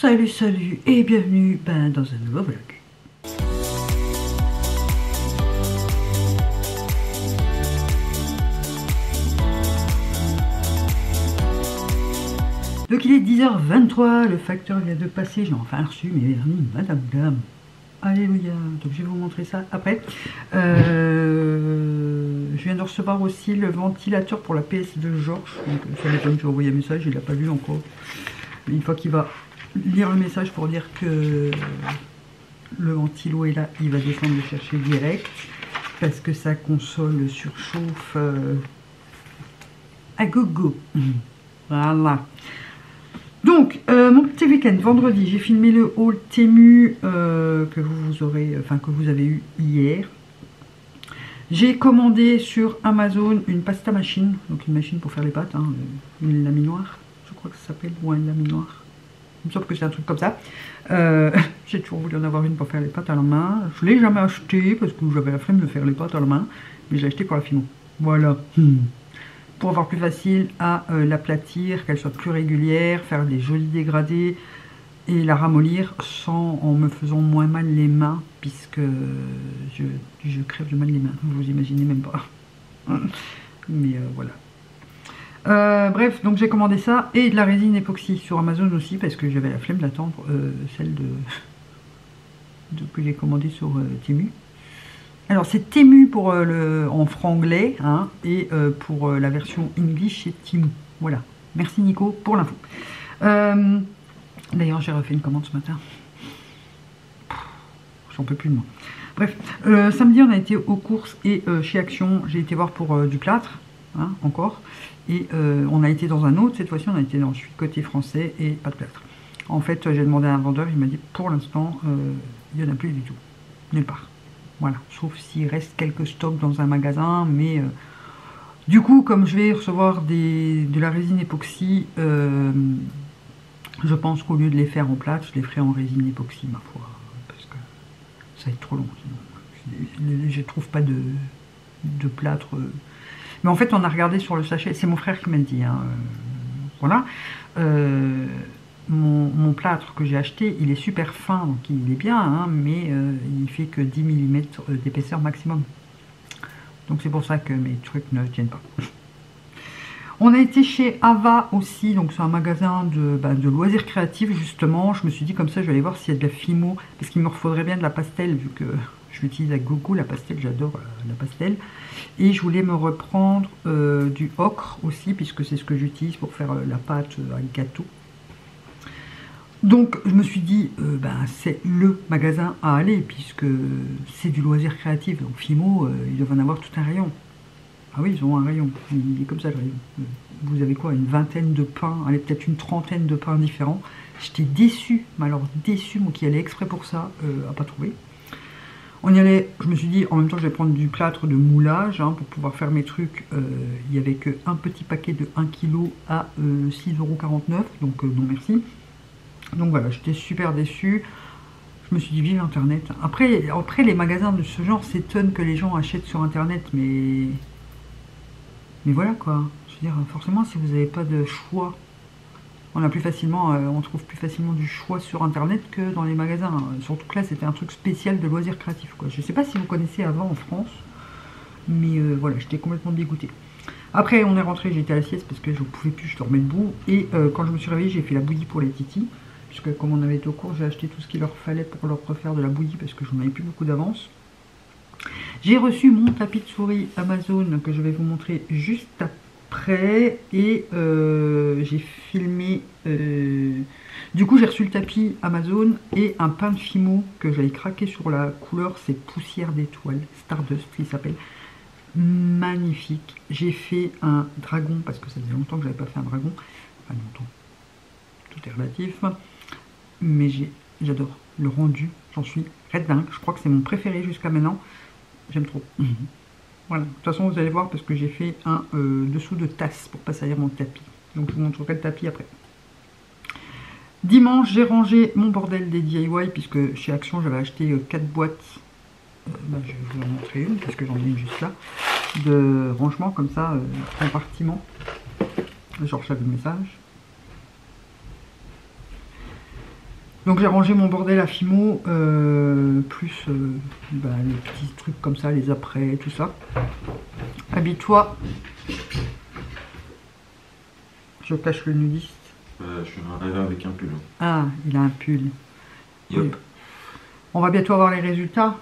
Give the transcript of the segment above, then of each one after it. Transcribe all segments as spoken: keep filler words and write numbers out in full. Salut salut et bienvenue ben, dans un nouveau vlog. Donc il est dix heures vingt-trois, le facteur vient de passer, j'ai enfin reçu mes vernis Madame Glam. Alléluia, donc je vais vous montrer ça après. Euh, je viens de recevoir aussi le ventilateur pour la P S de Georges, donc ça m'étonne que j'ai envoyé un message, il ne l'a pas lu encore. Mais une fois qu'il va lire le message pour dire que le ventilo est là, il va descendre le chercher direct, parce que sa console surchauffe euh, à gogo. Voilà. Donc, euh, mon petit week-end, vendredi, j'ai filmé le haul Temu euh, que vous aurez, enfin que vous avez eu hier. J'ai commandé sur Amazon une pasta machine, donc une machine pour faire les pâtes, hein, une laminoire, je crois que ça s'appelle, ou un laminoire. Il me semble que c'est un truc comme ça. Euh, j'ai toujours voulu en avoir une pour faire les pâtes à la main. Je ne l'ai jamais achetée parce que j'avais la flemme de faire les pâtes à la main, mais je l'ai achetée pour la Fimo. Voilà. Hmm. Pour avoir plus facile à euh, l'aplatir, qu'elle soit plus régulière, faire des jolis dégradés et la ramollir sans en me faisant moins mal les mains, puisque je, je crève de mal les mains, vous imaginez même pas. Mais euh, voilà. Euh, bref, donc j'ai commandé ça et de la résine époxy sur Amazon aussi, parce que j'avais la flemme d'attendre euh, celle de, de que j'ai commandée sur euh, Temu. Alors c'est Temu pour euh, le en franglais, hein, et euh, pour euh, la version English c'est Temu. Voilà. Merci Nico pour l'info. Euh, D'ailleurs j'ai refait une commande ce matin. J'en peux plus de moi. Bref, euh, samedi on a été aux courses et euh, chez Action j'ai été voir pour euh, du plâtre, hein, encore. Et euh, on a été dans un autre, cette fois-ci on a été dans le côté français et pas de plâtre. En fait j'ai demandé à un vendeur, il m'a dit pour l'instant euh, il n'y en a plus du tout, nulle part. Voilà, sauf s'il reste quelques stocks dans un magasin, mais euh, du coup, comme je vais recevoir des, de la résine époxy, euh, je pense qu'au lieu de les faire en plâtre, je les ferai en résine époxy, ma foi, parce que ça va être trop long, sinon je ne trouve pas de, de plâtre. Mais en fait, on a regardé sur le sachet, c'est mon frère qui m'a dit, hein, euh, voilà, euh, Mon, mon plâtre que j'ai acheté, il est super fin, donc il est bien, hein, mais euh, il ne fait que dix millimètres d'épaisseur maximum. Donc c'est pour ça que mes trucs ne tiennent pas. On a été chez Ava aussi, donc c'est un magasin de, bah, de loisirs créatifs justement. Je me suis dit comme ça, je vais aller voir s'il y a de la Fimo, parce qu'il me refaudrait bien de la pastel, vu que je l'utilise à gogo, la pastel, j'adore la pastel. Et je voulais me reprendre euh, du ocre aussi, puisque c'est ce que j'utilise pour faire euh, la pâte à gâteau. Donc je me suis dit, euh, ben, c'est le magasin à aller, puisque c'est du loisir créatif. Donc Fimo, euh, ils doivent en avoir tout un rayon. Ah oui, ils ont un rayon, il est comme ça le rayon. Vous avez quoi, une vingtaine de pains, allez peut-être une trentaine de pains différents. J'étais déçue, mais alors déçue, moi qui allais exprès pour ça, euh, à pas trouver. On y allait, je me suis dit, en même temps je vais prendre du plâtre de moulage, hein, pour pouvoir faire mes trucs. Euh, il n'y avait qu'un petit paquet de un kilo à euh, six euros quarante-neuf, donc euh, non merci. Donc voilà, j'étais super déçue. Je me suis dit, vive Internet. Après, après les magasins de ce genre s'étonnent que les gens achètent sur Internet, mais... Mais voilà, quoi. Je veux dire, forcément, si vous n'avez pas de choix, on a plus facilement, euh, on trouve plus facilement du choix sur Internet que dans les magasins. Surtout que là, c'était un truc spécial de loisirs créatifs, quoi. Je ne sais pas si vous connaissez avant en France, mais euh, voilà, j'étais complètement dégoûtée. Après, on est rentré, j'étais à la sieste parce que je ne pouvais plus, je dormais debout. Et euh, quand je me suis réveillée, j'ai fait la bouillie pour les titis. Parce que comme on avait été au cours, j'ai acheté tout ce qu'il leur fallait pour leur refaire de la bouillie parce que je n'en avais plus beaucoup d'avance. J'ai reçu mon tapis de souris Amazon que je vais vous montrer juste après. Et euh, j'ai filmé... Euh... Du coup, j'ai reçu le tapis Amazon et un pain de Fimo que j'avais craqué sur la couleur. C'est Poussière d'étoile, Stardust, il s'appelle. Magnifique. J'ai fait un dragon parce que ça faisait longtemps que je n'avais pas fait un dragon. Enfin, longtemps. Tout est relatif. Mais j'adore le rendu, j'en suis raide dingue, je crois que c'est mon préféré jusqu'à maintenant, j'aime trop. Mmh. Voilà, de toute façon vous allez voir parce que j'ai fait un euh, dessous de tasse pour pas salir mon tapis, donc je vous montrerai le tapis après. Dimanche j'ai rangé mon bordel des D I Y puisque chez Action j'avais acheté quatre boîtes, euh, bah, je vais vous en montrer une parce que j'en ai une juste là, de rangement comme ça, euh, compartiment, genre j'avais le message. Donc j'ai rangé mon bordel à Fimo, euh, plus euh, bah, les petits trucs comme ça, les apprêts, tout ça. Habille-toi. Je cache le nudiste. Euh, je suis un avec un pull. Ah, il a un pull. Yep. Oui. On va bientôt avoir les résultats.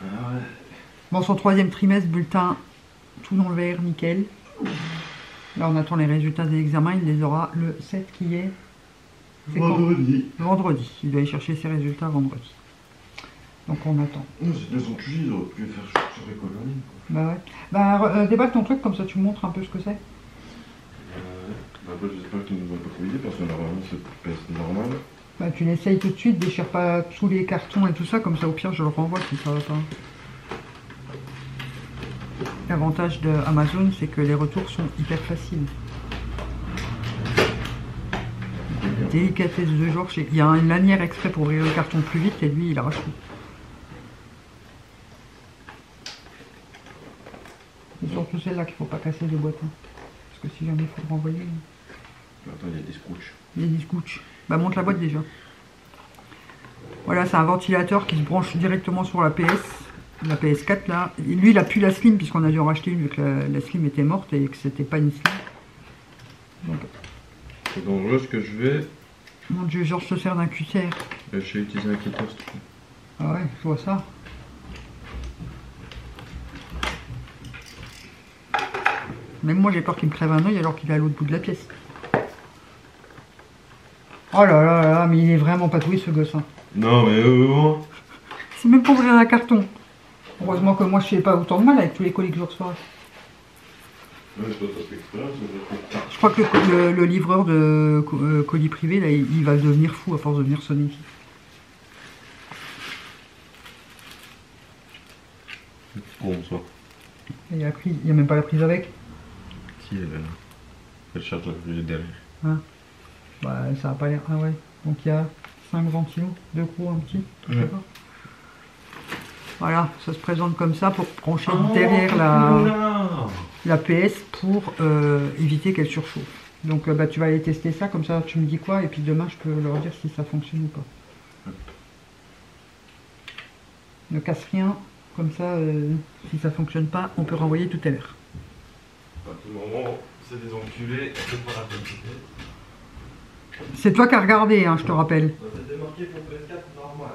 Ah ouais. Bon, son troisième trimestre, bulletin, tout dans le vert, nickel. Là, on attend les résultats de l'examen. Il les aura le sept qui est... Vendredi. Vendredi. Il doit aller chercher ses résultats vendredi. Donc on attend. Non, c'est deux ans de juillet, ils auraient pu faire sur l'école en ligne. Bah ouais. Bah euh, déballe ton truc, comme ça tu montres un peu ce que c'est. Euh, bah après, j'espère qu'ils nous ont pas trop idée, parce que normalement c'est P S normal. Bah tu l'essayes tout de suite, déchire pas tous les cartons et tout ça, comme ça au pire je le renvoie si ça va pas. L'avantage d'Amazon, c'est que les retours sont hyper faciles. Délicatesse de genre, chez... il y a une lanière exprès pour ouvrir le carton plus vite et lui il arrache tout. C'est surtout celle-là qu'il ne faut pas casser de boîte. Hein. Parce que si jamais il faut le renvoyer. Attends, il y a des scooches. Il y a des scooches. Bah monte la boîte déjà. Voilà, c'est un ventilateur qui se branche directement sur la P S. La P S quatre là. Et lui il n'a plus la slim puisqu'on a dû en racheter une vu que la, la slim était morte et que c'était pas une slim. Donc. C'est dangereux ce que je vais. Mon dieu, Georges se sert d'un cutter. Euh, je vais utiliser un cutter. Ah ouais, je vois ça. Même moi j'ai peur qu'il me crève un oeil alors qu'il est à l'autre bout de la pièce. Oh là là là, mais il est vraiment patouillé ce gosse. Hein. Non mais euh... C'est même pour ouvrir un carton. Heureusement que moi je fais pas autant de mal avec tous les colis que je reçois. Je crois que le, le, le livreur de euh, colis privé, là, il, il va devenir fou à force de venir sonner. Bonsoir. Il n'y a, a même pas la prise avec. Si, elle est là. Elle cherche la prise derrière. Hein, bah, ça n'a pas l'air. Ah ouais. Donc il y a cinq ventilos, deux gros, un petit. Je sais pas. Voilà, ça se présente comme ça pour brancher oh, derrière la, la P S pour euh, éviter qu'elle surchauffe. Donc euh, bah, tu vas aller tester ça, comme ça tu me dis quoi, et puis demain je peux leur dire si ça fonctionne ou pas. Ne casse rien, comme ça euh, si ça fonctionne pas, on peut renvoyer tout à l'heure. À tout moment, c'est des enculés, c'est pas la publicité. C'est toi qui as regardé, hein, je te rappelle. C'était marqué pour P S quatre normal.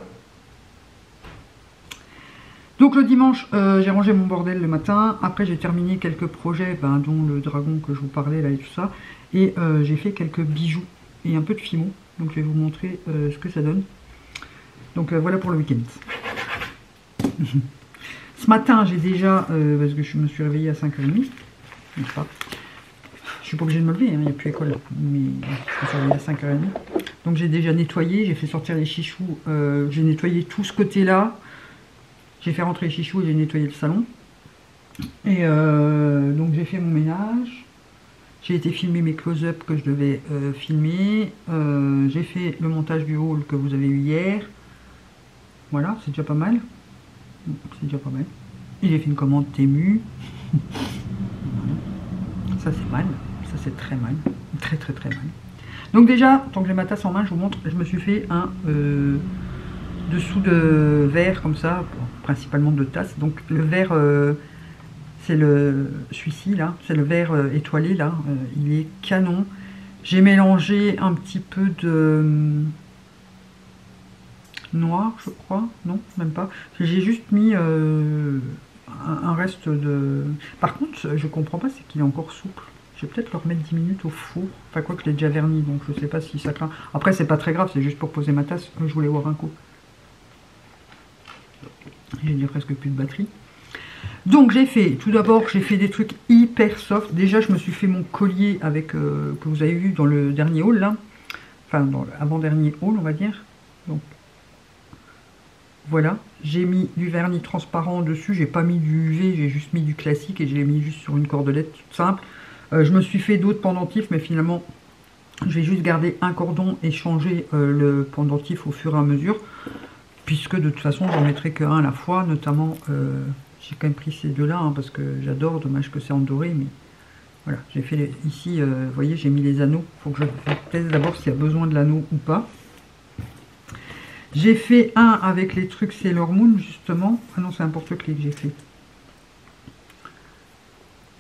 Donc le dimanche, euh, j'ai rangé mon bordel le matin. Après, j'ai terminé quelques projets, ben, dont le dragon que je vous parlais là et tout ça. Et euh, j'ai fait quelques bijoux et un peu de fimo. Donc je vais vous montrer euh, ce que ça donne. Donc euh, voilà pour le week-end. Ce matin, j'ai déjà, euh, parce que je me suis réveillée à cinq heures trente. Je ne sais pas. Je suis pas obligée de me lever, hein, il n'y a plus école. Mais je me suis réveillée à cinq heures trente. Donc j'ai déjà nettoyé, j'ai fait sortir les chichous. Euh, j'ai nettoyé tout ce côté-là. J'ai fait rentrer les chichous et j'ai nettoyé le salon. Et euh, donc j'ai fait mon ménage. J'ai été filmer mes close-up que je devais euh, filmer. Euh, j'ai fait le montage du haul que vous avez eu hier. Voilà, c'est déjà pas mal. C'est déjà pas mal. Et j'ai fait une commande Temu. Ça c'est mal. Ça c'est très mal. Très très très mal. Donc déjà, tant que j'ai ma tasse en main, je vous montre, je me suis fait un... Euh, dessous de verre comme ça, principalement de tasse. Donc le verre, euh, c'est le celui-ci là, c'est le verre euh, étoilé là, euh, il est canon. J'ai mélangé un petit peu de euh, noir, je crois, non, même pas. J'ai juste mis euh, un, un reste de... Par contre, je comprends pas, c'est qu'il est encore souple. Je vais peut-être le remettre dix minutes au four. Enfin quoi que je l'ai déjà verni, donc je sais pas si ça craint. Après c'est pas très grave, c'est juste pour poser ma tasse, je voulais voir un coup. J'ai déjà presque plus de batterie. Donc j'ai fait, tout d'abord j'ai fait des trucs hyper soft. Déjà je me suis fait mon collier avec euh, que vous avez vu dans le dernier haul là. Enfin dans le avant-dernier haul on va dire. Donc voilà. J'ai mis du vernis transparent dessus. J'ai pas mis du U V, j'ai juste mis du classique et je l'ai mis juste sur une cordelette toute simple. Euh, je me suis fait d'autres pendentifs mais finalement je vais juste garder un cordon et changer euh, le pendentif au fur et à mesure. Puisque de toute façon, j'en mettrai qu'un à la fois, notamment, euh, j'ai quand même pris ces deux-là, hein, parce que j'adore, dommage que c'est en doré, mais voilà, j'ai fait les, ici, euh, vous voyez, j'ai mis les anneaux, il faut que je teste d'abord s'il y a besoin de l'anneau ou pas. J'ai fait un avec les trucs Sailor Moon, justement. Ah non, c'est un porte-clés que j'ai fait.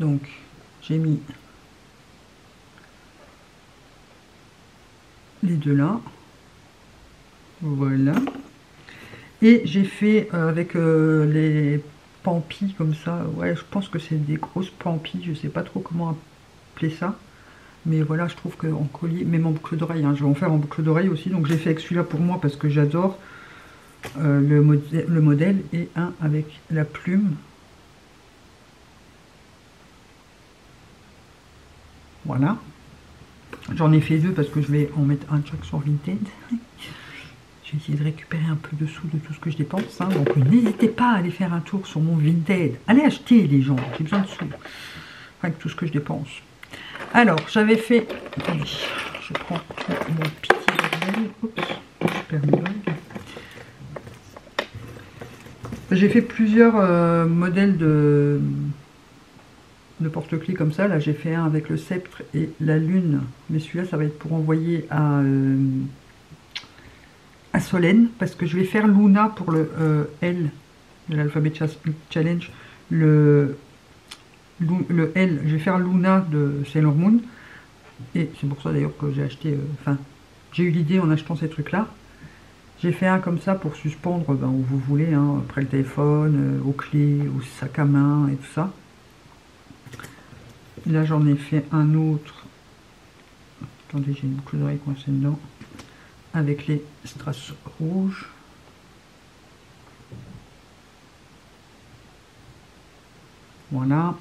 Donc, j'ai mis les deux là. Voilà. Et j'ai fait avec euh, les pampis comme ça. Ouais, je pense que c'est des grosses pampis. Je sais pas trop comment appeler ça. Mais voilà, je trouve qu'en collier, même en boucle d'oreille, hein, je vais en faire en boucle d'oreille aussi. Donc j'ai fait avec celui-là pour moi parce que j'adore euh, le, modè le modèle. Et un avec la plume. Voilà. J'en ai fait deux parce que je vais en mettre un chaque sur Vinted. Je vais essayer de récupérer un peu de sous de tout ce que je dépense. Hein. Donc n'hésitez pas à aller faire un tour sur mon Vinted. Allez acheter les gens, j'ai besoin de sous. Avec tout ce que je dépense. Alors, j'avais fait... Attendez, je prends mon petit bordel. Oups, super bordel. J'ai fait plusieurs euh, modèles de, de porte-clés comme ça. Là, j'ai fait un avec le sceptre et la lune. Mais celui-là, ça va être pour envoyer à, euh, à Solène. Parce que je vais faire Luna pour le euh, L de l'alphabet challenge. Le... le L, je vais faire Luna de Sailor Moon, et c'est pour ça d'ailleurs que j'ai acheté, enfin euh, j'ai eu l'idée en achetant ces trucs là. J'ai fait un comme ça pour suspendre ben, où vous voulez, hein, près le téléphone, euh, aux clés, au sac à main et tout ça. Là j'en ai fait un autre, attendez j'ai une boucle d'oreille coincée dedans, avec les strass rouges. Voilà,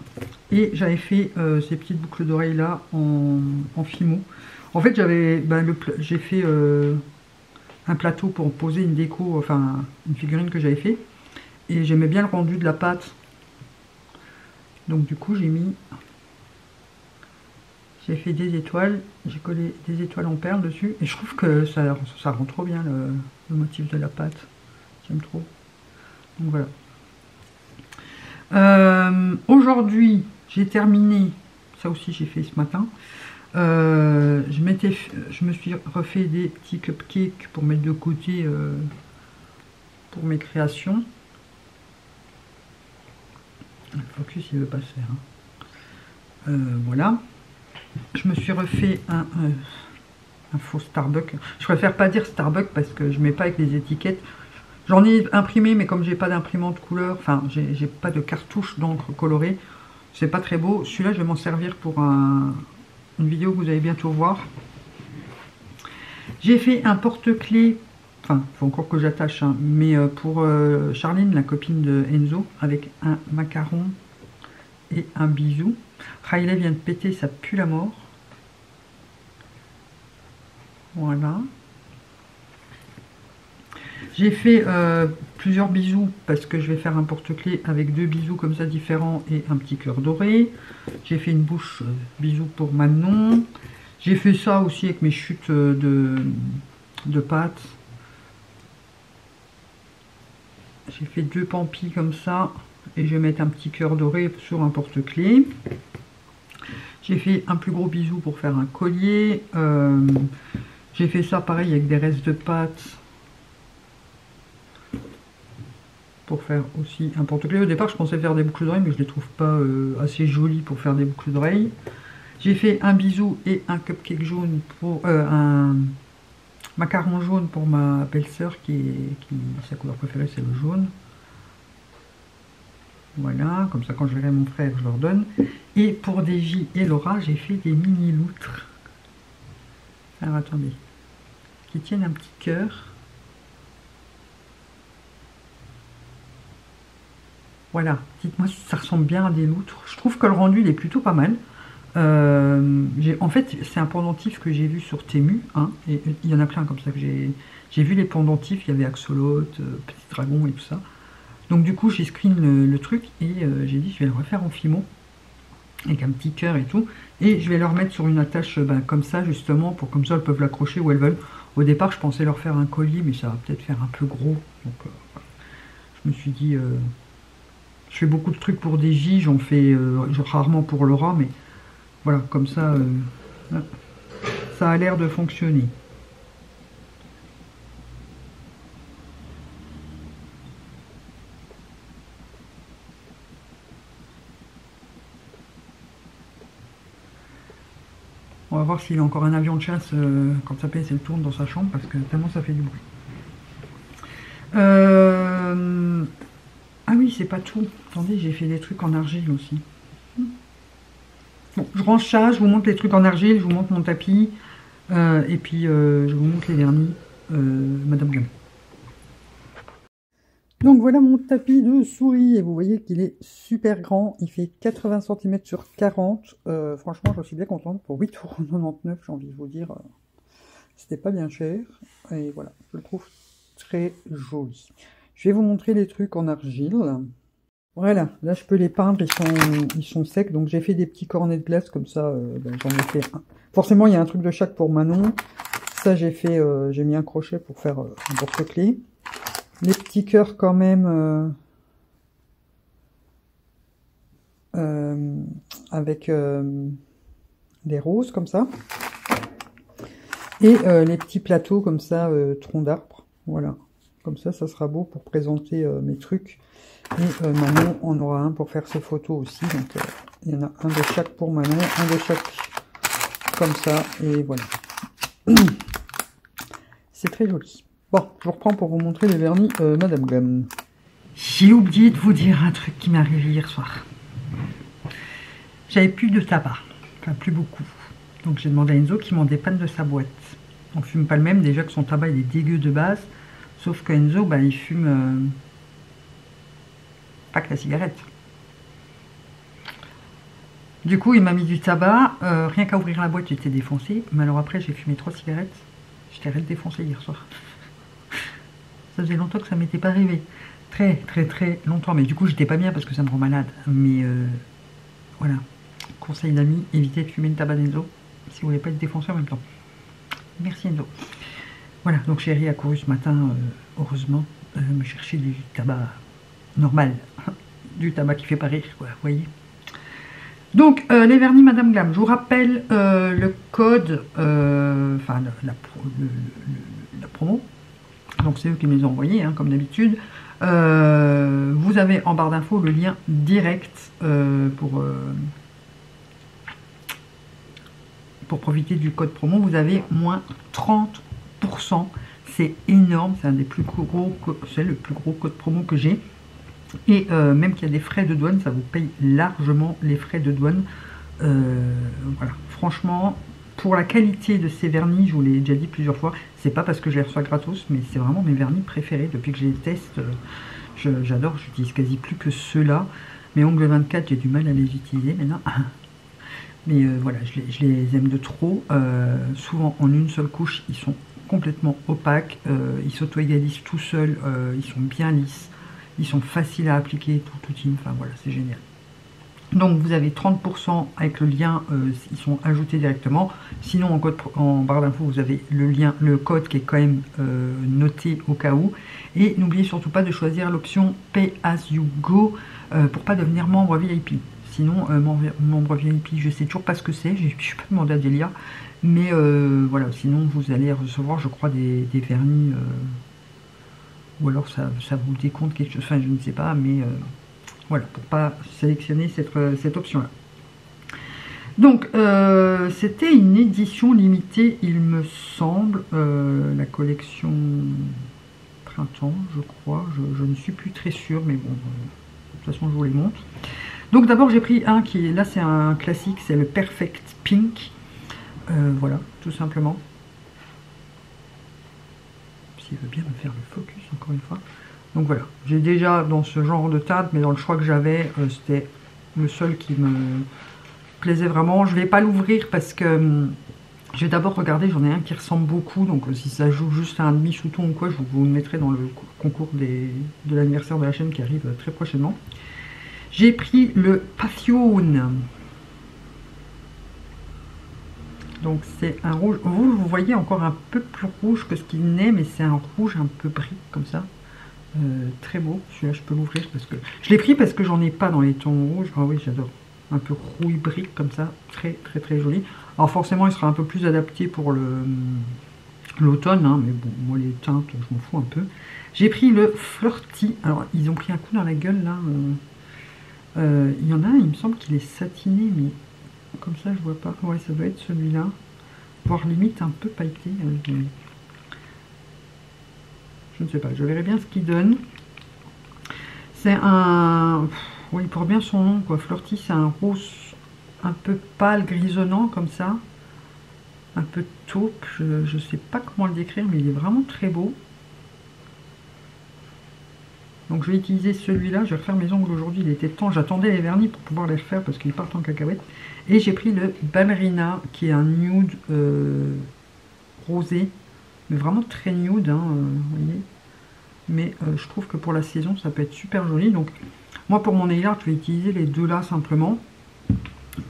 et j'avais fait euh, ces petites boucles d'oreilles là en, en Fimo. En fait, j'avais, ben, j'ai fait euh, un plateau pour poser une déco, enfin une figurine que j'avais fait, et j'aimais bien le rendu de la pâte. Donc du coup, j'ai mis, j'ai fait des étoiles, j'ai collé des étoiles en perles dessus, et je trouve que ça, ça rend trop bien le, le motif de la pâte. J'aime trop. Donc voilà. Euh, aujourd'hui j'ai terminé ça aussi, j'ai fait ce matin euh, je, m'étais, je me suis refait des petits cupcakes pour mettre de côté euh, pour mes créations. Le focus il veut pas se faire hein. euh, voilà, je me suis refait un, un, un faux Starbucks. Je préfère pas dire Starbucks parce que je mets pas avec les étiquettes. J'en ai imprimé, mais comme j'ai pas d'imprimante couleur, enfin, j'ai pas de cartouche d'encre colorée, c'est pas très beau. Celui-là, je vais m'en servir pour un, une vidéo que vous allez bientôt voir. J'ai fait un porte-clés, enfin, il faut encore que j'attache, hein, mais pour euh, Charline, la copine de Enzo, avec un macaron et un bisou. Riley vient de péter, ça pue la mort. Voilà. J'ai fait euh, plusieurs bisous parce que je vais faire un porte-clés avec deux bisous comme ça différents et un petit cœur doré. J'ai fait une bouche euh, bisous pour Manon. J'ai fait ça aussi avec mes chutes euh, de, de pâte. J'ai fait deux pampis comme ça et je vais mettre un petit cœur doré sur un porte-clés. J'ai fait un plus gros bisou pour faire un collier. Euh, j'ai fait ça pareil avec des restes de pâte. Pour faire aussi un porte-clés. Au départ je pensais faire des boucles d'oreilles mais je les trouve pas euh, assez jolies pour faire des boucles d'oreilles. J'ai fait un bisou et un cupcake jaune pour euh, un macaron jaune pour ma belle-sœur qui est qui, sa couleur préférée c'est le jaune. Voilà, comme ça quand je verrai mon frère je leur donne. Et pour Davy et Laura j'ai fait des mini loutres. Alors attendez, qui tiennent un petit cœur. Voilà, dites-moi si ça ressemble bien à des loutres. Je trouve que le rendu, il est plutôt pas mal. Euh, en fait, c'est un pendentif que j'ai vu sur Temu. Hein, et il y en a plein comme ça que j'ai... J'ai vu les pendentifs, il y avait Axolot, euh, Petit Dragon et tout ça. Donc du coup, j'ai screen le, le truc et euh, j'ai dit, je vais le refaire en Fimo. Avec un petit cœur et tout. Et je vais le remettre sur une attache ben, comme ça, justement, pour comme ça, elles peuvent l'accrocher où elles veulent. Au départ, je pensais leur faire un collier, mais ça va peut-être faire un peu gros. Donc, euh, je me suis dit... Euh, Je fais beaucoup de trucs pour des J, j'en fais euh, rarement pour Laura, mais voilà, comme ça, euh, ça a l'air de fonctionner. On va voir s'il a encore un avion de chasse euh, quand sa P S elle tourne dans sa chambre, parce que tellement ça fait du bruit. Euh... Ah oui, c'est pas tout. Attendez, j'ai fait des trucs en argile aussi. Bon, je range ça, je vous montre les trucs en argile, je vous montre mon tapis, euh, et puis euh, je vous montre les vernis, euh, Madame Glam. Donc voilà mon tapis de souris, et vous voyez qu'il est super grand, il fait quatre-vingts centimètres sur quarante, euh, franchement je suis bien contente, pour huit euros quatre-vingt-dix-neuf, j'ai envie de vous dire, euh, c'était pas bien cher, et voilà, je le trouve très joli. Je vais vous montrer les trucs en argile. Voilà, là je peux les peindre, ils sont, ils sont secs, donc j'ai fait des petits cornets de glace, comme ça euh, ben, j'en ai fait un. Forcément il y a un truc de chaque pour Manon, ça j'ai fait, euh, j'ai mis un crochet pour faire euh, un porte-clés. Les petits cœurs quand même, euh, euh, avec euh, des roses comme ça, et euh, les petits plateaux comme ça, euh, tronc d'arbre, voilà. Comme ça, ça sera beau pour présenter euh, mes trucs. Et euh, Manon en aura un pour faire ses photos aussi. Donc, euh, il y en a un de chaque pour Manon, un de chaque comme ça. Et voilà. C'est très joli. Bon, je reprends pour vous montrer les vernis, euh, Madame Glam. J'ai oublié de vous dire un truc qui m'est arrivé hier soir. J'avais plus de tabac. Enfin, plus beaucoup. Donc, j'ai demandé à Enzo qui m'en dépanne de sa boîte. On ne fume pas le même. Déjà que son tabac, il est dégueu de base. Sauf qu'Enzo, bah, il fume euh, pas que la cigarette. Du coup, il m'a mis du tabac. Euh, rien qu'à ouvrir la boîte, j'étais défoncée. Mais alors après, j'ai fumé trois cigarettes. J'étais reste défoncée hier soir. Ça faisait longtemps que ça m'était pas arrivé. Très, très, très longtemps. Mais du coup, j'étais pas bien parce que ça me rend malade. Mais euh, voilà. Conseil d'amis, évitez de fumer le tabac d'Enzo. Si vous voulez pas être défoncé en même temps. Merci Enzo. Voilà, donc chérie a couru ce matin, euh, heureusement, euh, me chercher du tabac normal, du tabac qui fait pas rire, quoi, vous voyez. Donc, euh, les vernis Madame Glam, je vous rappelle euh, le code, enfin, euh, la, la, la promo, donc c'est eux qui me les ont envoyés, hein, comme d'habitude. Euh, vous avez en barre d'infos le lien direct euh, pour... Euh, pour profiter du code promo, vous avez moins trente pour cent. C'est énorme, c'est un des plus gros, c'est le plus gros code promo que j'ai. Et euh, même qu'il y a des frais de douane, ça vous paye largement les frais de douane. Euh, voilà, franchement, pour la qualité de ces vernis, je vous l'ai déjà dit plusieurs fois, c'est pas parce que je les reçois gratos, mais c'est vraiment mes vernis préférés. Depuis que je les teste, euh, j'adore, je n'utilise quasi plus que ceux-là. Mes ongles vingt-quatre, j'ai du mal à les utiliser maintenant. Mais euh, voilà, je les, je les aime de trop. Euh, souvent, en une seule couche, ils sont complètement opaque, euh, ils s'auto-égalisent tout seuls, euh, ils sont bien lisses, ils sont faciles à appliquer pour tout team, enfin voilà, c'est génial. Donc vous avez trente pour cent avec le lien, euh, ils sont ajoutés directement, sinon en, code, en barre d'infos vous avez le lien, le code qui est quand même euh, noté au cas où, et n'oubliez surtout pas de choisir l'option Pay As You Go euh, pour pas devenir membre V I P. Sinon, euh, membre V I P, je sais toujours pas ce que c'est, je ne suis pas demandé à Delia, mais euh, voilà, sinon vous allez recevoir, je crois, des, des vernis, euh, ou alors ça, ça vous décompte quelque chose, enfin je ne sais pas, mais euh, voilà, pour pas sélectionner cette, cette option-là. Donc, euh, c'était une édition limitée, il me semble, euh, la collection printemps, je crois, je, je ne suis plus très sûre, mais bon, euh, de toute façon je vous les montre. Donc d'abord j'ai pris un qui est, là c'est un classique, c'est le Perfect Pink, euh, voilà, tout simplement. S'il veut bien me faire le focus encore une fois. Donc voilà, j'ai déjà dans ce genre de teinte, mais dans le choix que j'avais, euh, c'était le seul qui me plaisait vraiment. Je ne vais pas l'ouvrir parce que hum, je vais d'abord regarder, j'en ai un qui ressemble beaucoup, donc euh, si ça joue juste à un demi-sous-ton ou quoi, je vous le mettrai dans le concours des, de l'anniversaire de la chaîne qui arrive euh, très prochainement. J'ai pris le Passion. Donc c'est un rouge. Vous, vous voyez encore un peu plus rouge que ce qu'il n'est, mais c'est un rouge un peu brillant comme ça. Euh, très beau. Celui-là, je peux l'ouvrir parce que je l'ai pris parce que j'en ai pas dans les tons rouges. Ah oui, j'adore. Un peu rouille brique comme ça. Très très très joli. Alors forcément, il sera un peu plus adapté pour le l'automne, hein, mais bon, moi les teintes, je m'en fous un peu. J'ai pris le Flirty. Alors ils ont pris un coup dans la gueule là. Euh... Il euh, y en a un, il me semble qu'il est satiné, mais comme ça je vois pas. Ouais, ça doit être celui-là. voire limite un peu pailleté. Je ne sais pas, je verrai bien ce qu'il donne. C'est un... Oui, pour bien son nom, quoi. Flirty, c'est un rose un peu pâle, grisonnant, comme ça. Un peu taupe, je ne sais pas comment le décrire, mais il est vraiment très beau. Donc je vais utiliser celui-là, je vais refaire mes ongles aujourd'hui, il était temps, j'attendais les vernis pour pouvoir les refaire parce qu'ils partent en cacahuète. Et j'ai pris le Ballerina, qui est un nude euh, rosé, mais vraiment très nude, hein, euh, vous voyez. Mais euh, je trouve que pour la saison, ça peut être super joli. Donc moi, pour mon nail art, je vais utiliser les deux là simplement.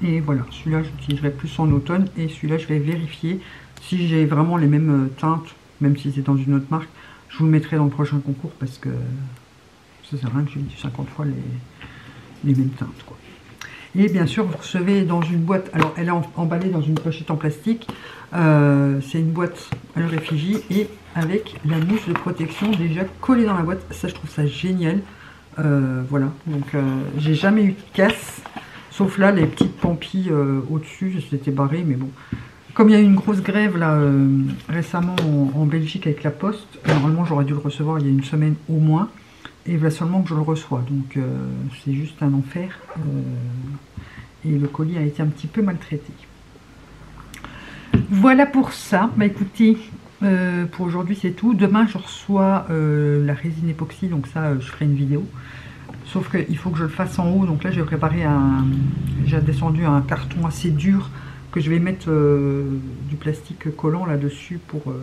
Et voilà, celui-là, j'utiliserai plus en automne. Et celui-là, je vais vérifier si j'ai vraiment les mêmes teintes, même si c'est dans une autre marque. Je vous le mettrai dans le prochain concours parce que ça sert à rien que j'ai dit cinquante fois les, les mêmes teintes, quoi. Et bien sûr, vous recevez dans une boîte. Alors, elle est en, emballée dans une pochette en plastique. Euh, c'est une boîte à leur effigie et avec la mousse de protection déjà collée dans la boîte. Ça, je trouve ça génial. Euh, voilà. Donc, euh, j'ai jamais eu de casse. Sauf là, les petites pampilles euh, au-dessus, c'était barré, mais bon. Comme il y a eu une grosse grève là euh, récemment en, en Belgique avec la Poste, normalement j'aurais dû le recevoir il y a une semaine au moins, et voilà seulement que je le reçois, donc euh, c'est juste un enfer. Euh, et le colis a été un petit peu maltraité. Voilà pour ça. Bah écoutez, euh, pour aujourd'hui c'est tout. Demain je reçois euh, la résine époxy, donc ça euh, je ferai une vidéo. Sauf qu'il faut que je le fasse en haut, donc là j'ai préparé un, j'ai descendu un carton assez dur que je vais mettre euh, du plastique collant là-dessus pour, euh,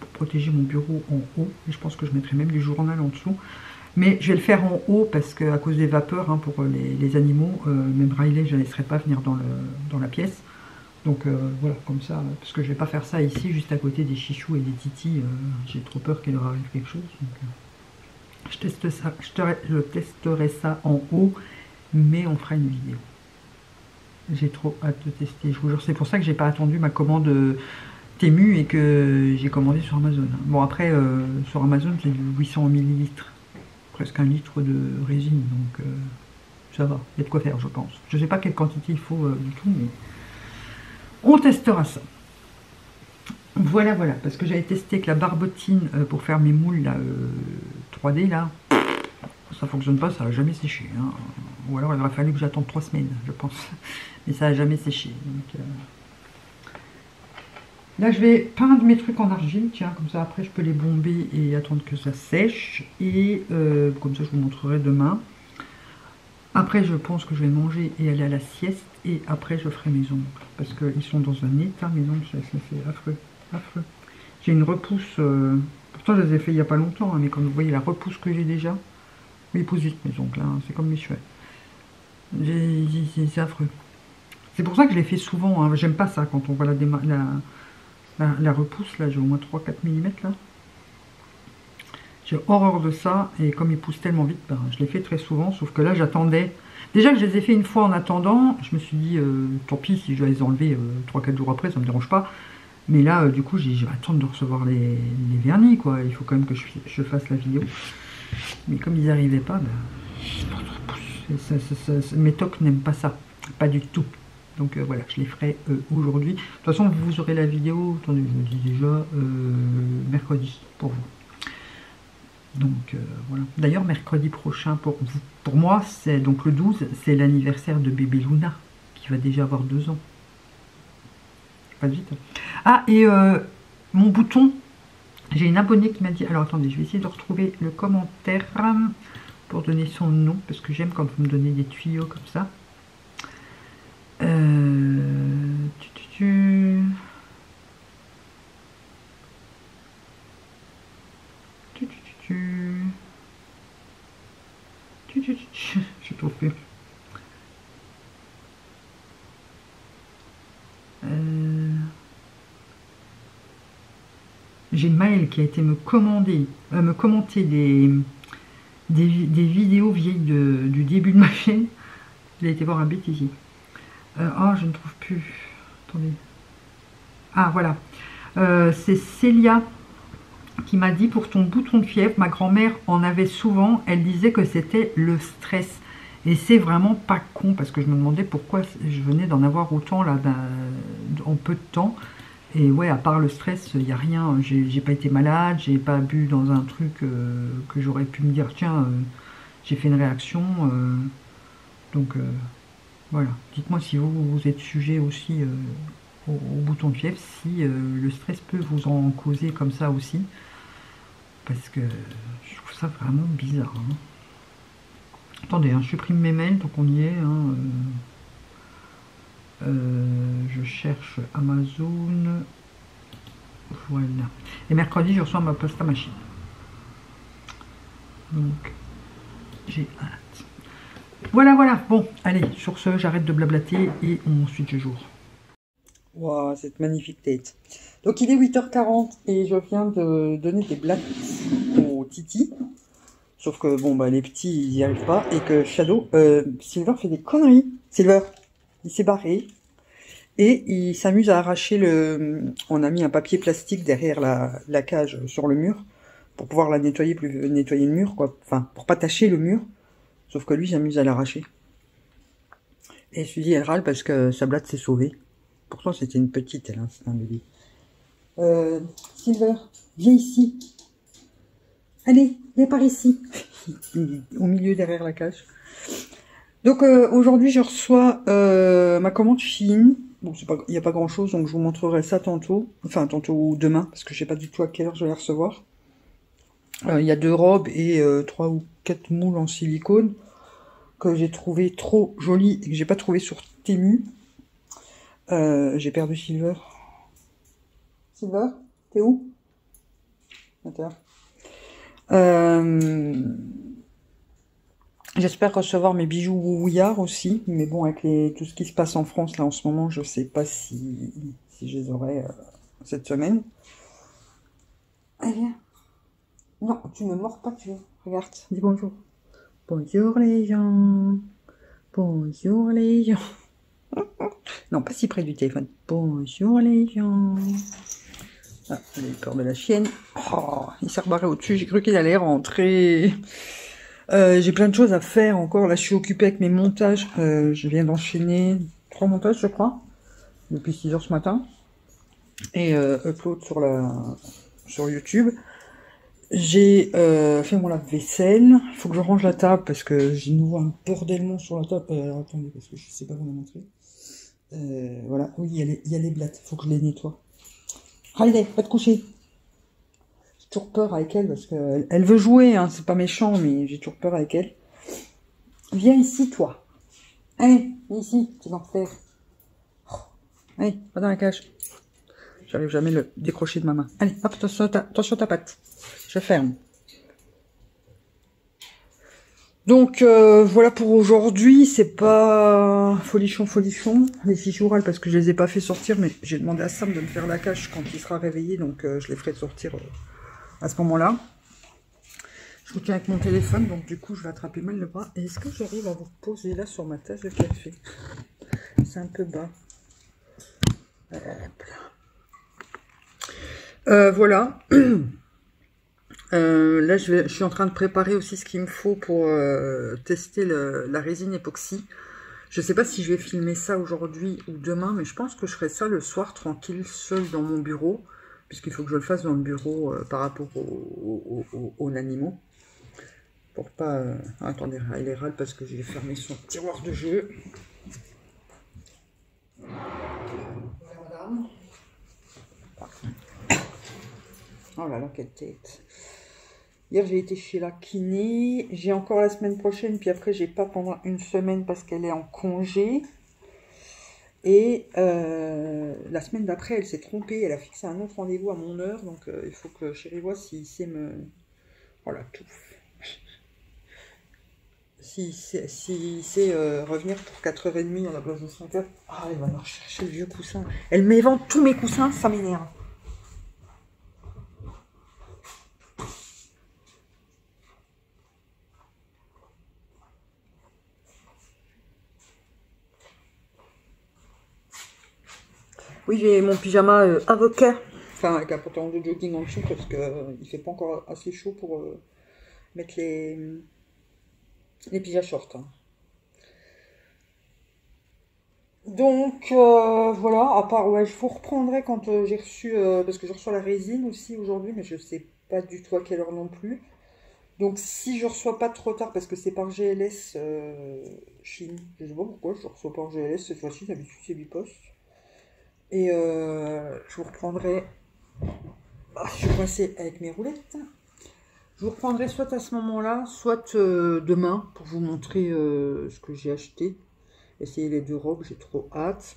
pour protéger mon bureau en haut. Et je pense que je mettrai même du journal en dessous. Mais je vais le faire en haut parce qu'à cause des vapeurs, hein, pour les, les animaux, euh, même Riley, je ne la laisserai pas venir dans, le, dans la pièce. Donc euh, voilà, comme ça, parce que je ne vais pas faire ça ici, juste à côté des chichous et des titis. Euh, j'ai trop peur qu'il leur arrive quelque chose. Donc, euh... Je, teste ça, je, te, je testerai ça en haut, mais on fera une vidéo. J'ai trop hâte de tester, je vous jure. C'est pour ça que j'ai pas attendu ma commande Temu et que j'ai commandé sur Amazon. Bon, après, euh, sur Amazon, c'est du huit cents millilitres, presque un litre de résine, donc euh, ça va. Il y a de quoi faire, je pense. Je sais pas quelle quantité il faut euh, du tout, mais on testera ça. Voilà, voilà, parce que j'avais testé avec la barbotine euh, pour faire mes moules là, euh, trois D, là, ça fonctionne pas, ça n'a jamais séché, hein. Ou alors il aurait fallu que j'attende trois semaines, je pense, mais ça n'a jamais séché. Donc, euh... là, je vais peindre mes trucs en argile, tiens, comme ça, après, je peux les bomber et attendre que ça sèche, et euh, comme ça, je vous montrerai demain. Après, je pense que je vais manger et aller à la sieste, et après, je ferai mes ongles, parce qu'ils sont dans un état, mes ongles, ça, ça c'est affreux. Affreux. J'ai une repousse, euh, pourtant je les ai fait il n'y a pas longtemps, hein, mais comme vous voyez la repousse que j'ai déjà, ils poussent vite mes ongles, hein, c'est comme mes cheveux. C'est affreux. C'est pour ça que je les fais souvent, hein, j'aime pas ça quand on voit la, la, la, la repousse, là j'ai au moins trois à quatre millimètres là. J'ai horreur de ça, et comme ils poussent tellement vite, ben, je les fais très souvent, sauf que là j'attendais. Déjà que je les ai fait une fois en attendant, je me suis dit, euh, tant pis si je dois les enlever euh, trois à quatre jours après, ça me dérange pas. Mais là, euh, du coup, j'ai j'attends de recevoir les, les vernis, quoi. Il faut quand même que je, je fasse la vidéo. Mais comme ils n'arrivaient pas, ben, ça, ça, ça, ça, mes tocs n'aiment pas ça. Pas du tout. Donc euh, voilà, je les ferai euh, aujourd'hui. De toute façon, vous aurez la vidéo, attendez, je vous dis déjà, euh, mercredi pour vous. Donc euh, voilà. D'ailleurs, mercredi prochain, pour, pour moi, c'est donc le douze, c'est l'anniversaire de bébé Luna, qui va déjà avoir deux ans. Pas vite. Ah, et euh, mon bouton, j'ai une abonnée qui m'a dit, alors attendez, je vais essayer de retrouver le commentaire pour donner son nom, parce que j'aime quand vous me donnez des tuyaux comme ça. Euh... Tu, tu, tu... Tu, tu, tu, tu... Tu, tu, tu, tu... Je trouve plus. Euh... J'ai Maëlle qui a été me commander, euh, me commenter des, des, des vidéos vieilles de, du début de ma chaîne. J'ai été voir un bêtisier. Euh, oh, je ne trouve plus. Attendez. Ah, voilà. Euh, c'est Célia qui m'a dit, pour ton bouton de fièvre, ma grand-mère en avait souvent. Elle disait que c'était le stress. Et c'est vraiment pas con, parce que je me demandais pourquoi je venais d'en avoir autant là en peu de temps. Et ouais, à part le stress, il n'y a rien. J'ai pas été malade, j'ai pas bu dans un truc euh, que j'aurais pu me dire, tiens, euh, j'ai fait une réaction. Euh, donc euh, voilà. Dites-moi si vous, vous êtes sujet aussi euh, au, au bouton de fièvre, si euh, le stress peut vous en causer comme ça aussi. Parce que je trouve ça vraiment bizarre. Hein. Attendez, hein, je supprime mes mails, donc on y est. Hein, euh... Euh, je cherche Amazon. Voilà. Et mercredi, je reçois ma posta machine. Donc, j'ai hâte. Voilà, voilà. Bon, allez, sur ce, j'arrête de blablater et on, ensuite je joue. Waouh, cette magnifique tête. Donc, il est huit heures quarante et je viens de donner des blagues au Titi. Sauf que, bon, bah, les petits, ils n'y arrivent pas et que Shadow, euh, Silver fait des conneries. Silver! Il s'est barré et il s'amuse à arracher le... On a mis un papier plastique derrière la, la cage sur le mur pour pouvoir la nettoyer, plus nettoyer le mur, quoi. Enfin, pour pas tâcher le mur. Sauf que lui, il s'amuse à l'arracher. Et Suzy, elle râle parce que sa blatte s'est sauvée. Pourtant, c'était une petite, elle, hein, c'était un bébé. Euh, Silver, viens ici. Allez, viens par ici. Au milieu derrière la cage. Donc euh, aujourd'hui je reçois euh, ma commande Shein. Bon, il n'y a pas grand chose, donc je vous montrerai ça tantôt, enfin tantôt ou demain, parce que je ne sais pas du tout à quelle heure je vais la recevoir. Il euh, y a deux robes et euh, trois ou quatre moules en silicone que j'ai trouvé trop jolies et que j'ai pas trouvé sur Temu. Euh, j'ai perdu Silver. Silver, t'es où? Attends. Euh... J'espère recevoir mes bijoux Who We Are aussi, mais bon, avec les, tout ce qui se passe en France, là, en ce moment, je sais pas si, si je les aurai euh, cette semaine. Allez, viens. Non, tu ne mords pas, tu veux. Regarde, dis bonjour. Bonjour les gens. Bonjour les gens. Non, pas si près du téléphone. Bonjour les gens. Ah, j'ai peur de la chienne. Oh, il s'est rebarré au-dessus, j'ai cru qu'il allait rentrer. Euh, j'ai plein de choses à faire encore, là je suis occupée avec mes montages, euh, je viens d'enchaîner trois montages je crois, depuis six heures ce matin, et euh, upload sur, la... sur YouTube. J'ai euh, fait mon lave-vaisselle, il faut que je range la table parce que j'ai de nouveau un bordelmon sur la table, euh, attendez parce que je sais pas vous la montrer, euh, voilà, oui il y a les, il y a les blattes, il faut que je les nettoie. Allez, va te coucher. J'ai toujours peur avec elle parce qu'elle elle veut jouer, hein, c'est pas méchant, mais j'ai toujours peur avec elle. Viens ici, toi. Allez, viens ici, tu vas en faire. Allez, va dans la cage. J'arrive jamais à le décrocher de ma main. Allez, hop, attention ta, attention ta patte. Je ferme. Donc, euh, voilà pour aujourd'hui. C'est pas folichon, folichon. Les fichiers orales parce que je les ai pas fait sortir, mais j'ai demandé à Sam de me faire la cage quand il sera réveillé, donc euh, je les ferai sortir. Euh... À ce moment-là, je vous tiens avec mon téléphone, donc du coup, je vais attraper mal le bras. Est-ce que j'arrive à vous poser là sur ma tasse de café? C'est un peu bas. Euh, voilà. Euh, là, je, vais, je suis en train de préparer aussi ce qu'il me faut pour euh, tester le, la résine époxy. Je ne sais pas si je vais filmer ça aujourd'hui ou demain, mais je pense que je ferai ça le soir, tranquille, seul dans mon bureau. Puisqu'il faut que je le fasse dans le bureau euh, par rapport aux, aux, aux, aux animaux. Pour pas... Euh... Ah, attendez, il est râle parce que j'ai fermé son tiroir de jeu. Oh là là, quelle tête. Hier, j'ai été chez la kiné. J'ai encore la semaine prochaine, puis après, j'ai pas pendant une semaine parce qu'elle est en congé. Et euh, la semaine d'après, elle s'est trompée, elle a fixé un autre rendez-vous à mon heure, donc euh, il faut que chérie voit s'il sait me... Voilà, tout. S'il sait, s'il sait euh, revenir pour quatre heures trente à la place de cinq heures. Ah, elle va me rechercher le vieux coussin. Elle m'évente tous mes coussins, ça m'énerve. Oui, j'ai mon pyjama euh, avocat, enfin avec un pantalon de jogging en dessous parce qu'il euh, ne fait pas encore assez chaud pour euh, mettre les, les pyjamas shorts. Hein. Donc euh, voilà, à part, ouais, je vous reprendrai quand euh, j'ai reçu, euh, parce que je reçois la résine aussi aujourd'hui, mais je sais pas du tout à quelle heure non plus. Donc si je reçois pas trop tard, parce que c'est par G L S euh, Chine, je sais pas pourquoi je reçois par G L S cette fois-ci, d'habitude c'est Bpost. Et euh, je vous reprendrai, ah, je suis coincée avec mes roulettes, je vous reprendrai soit à ce moment-là, soit euh, demain, pour vous montrer euh, ce que j'ai acheté. Essayer les deux robes, j'ai trop hâte.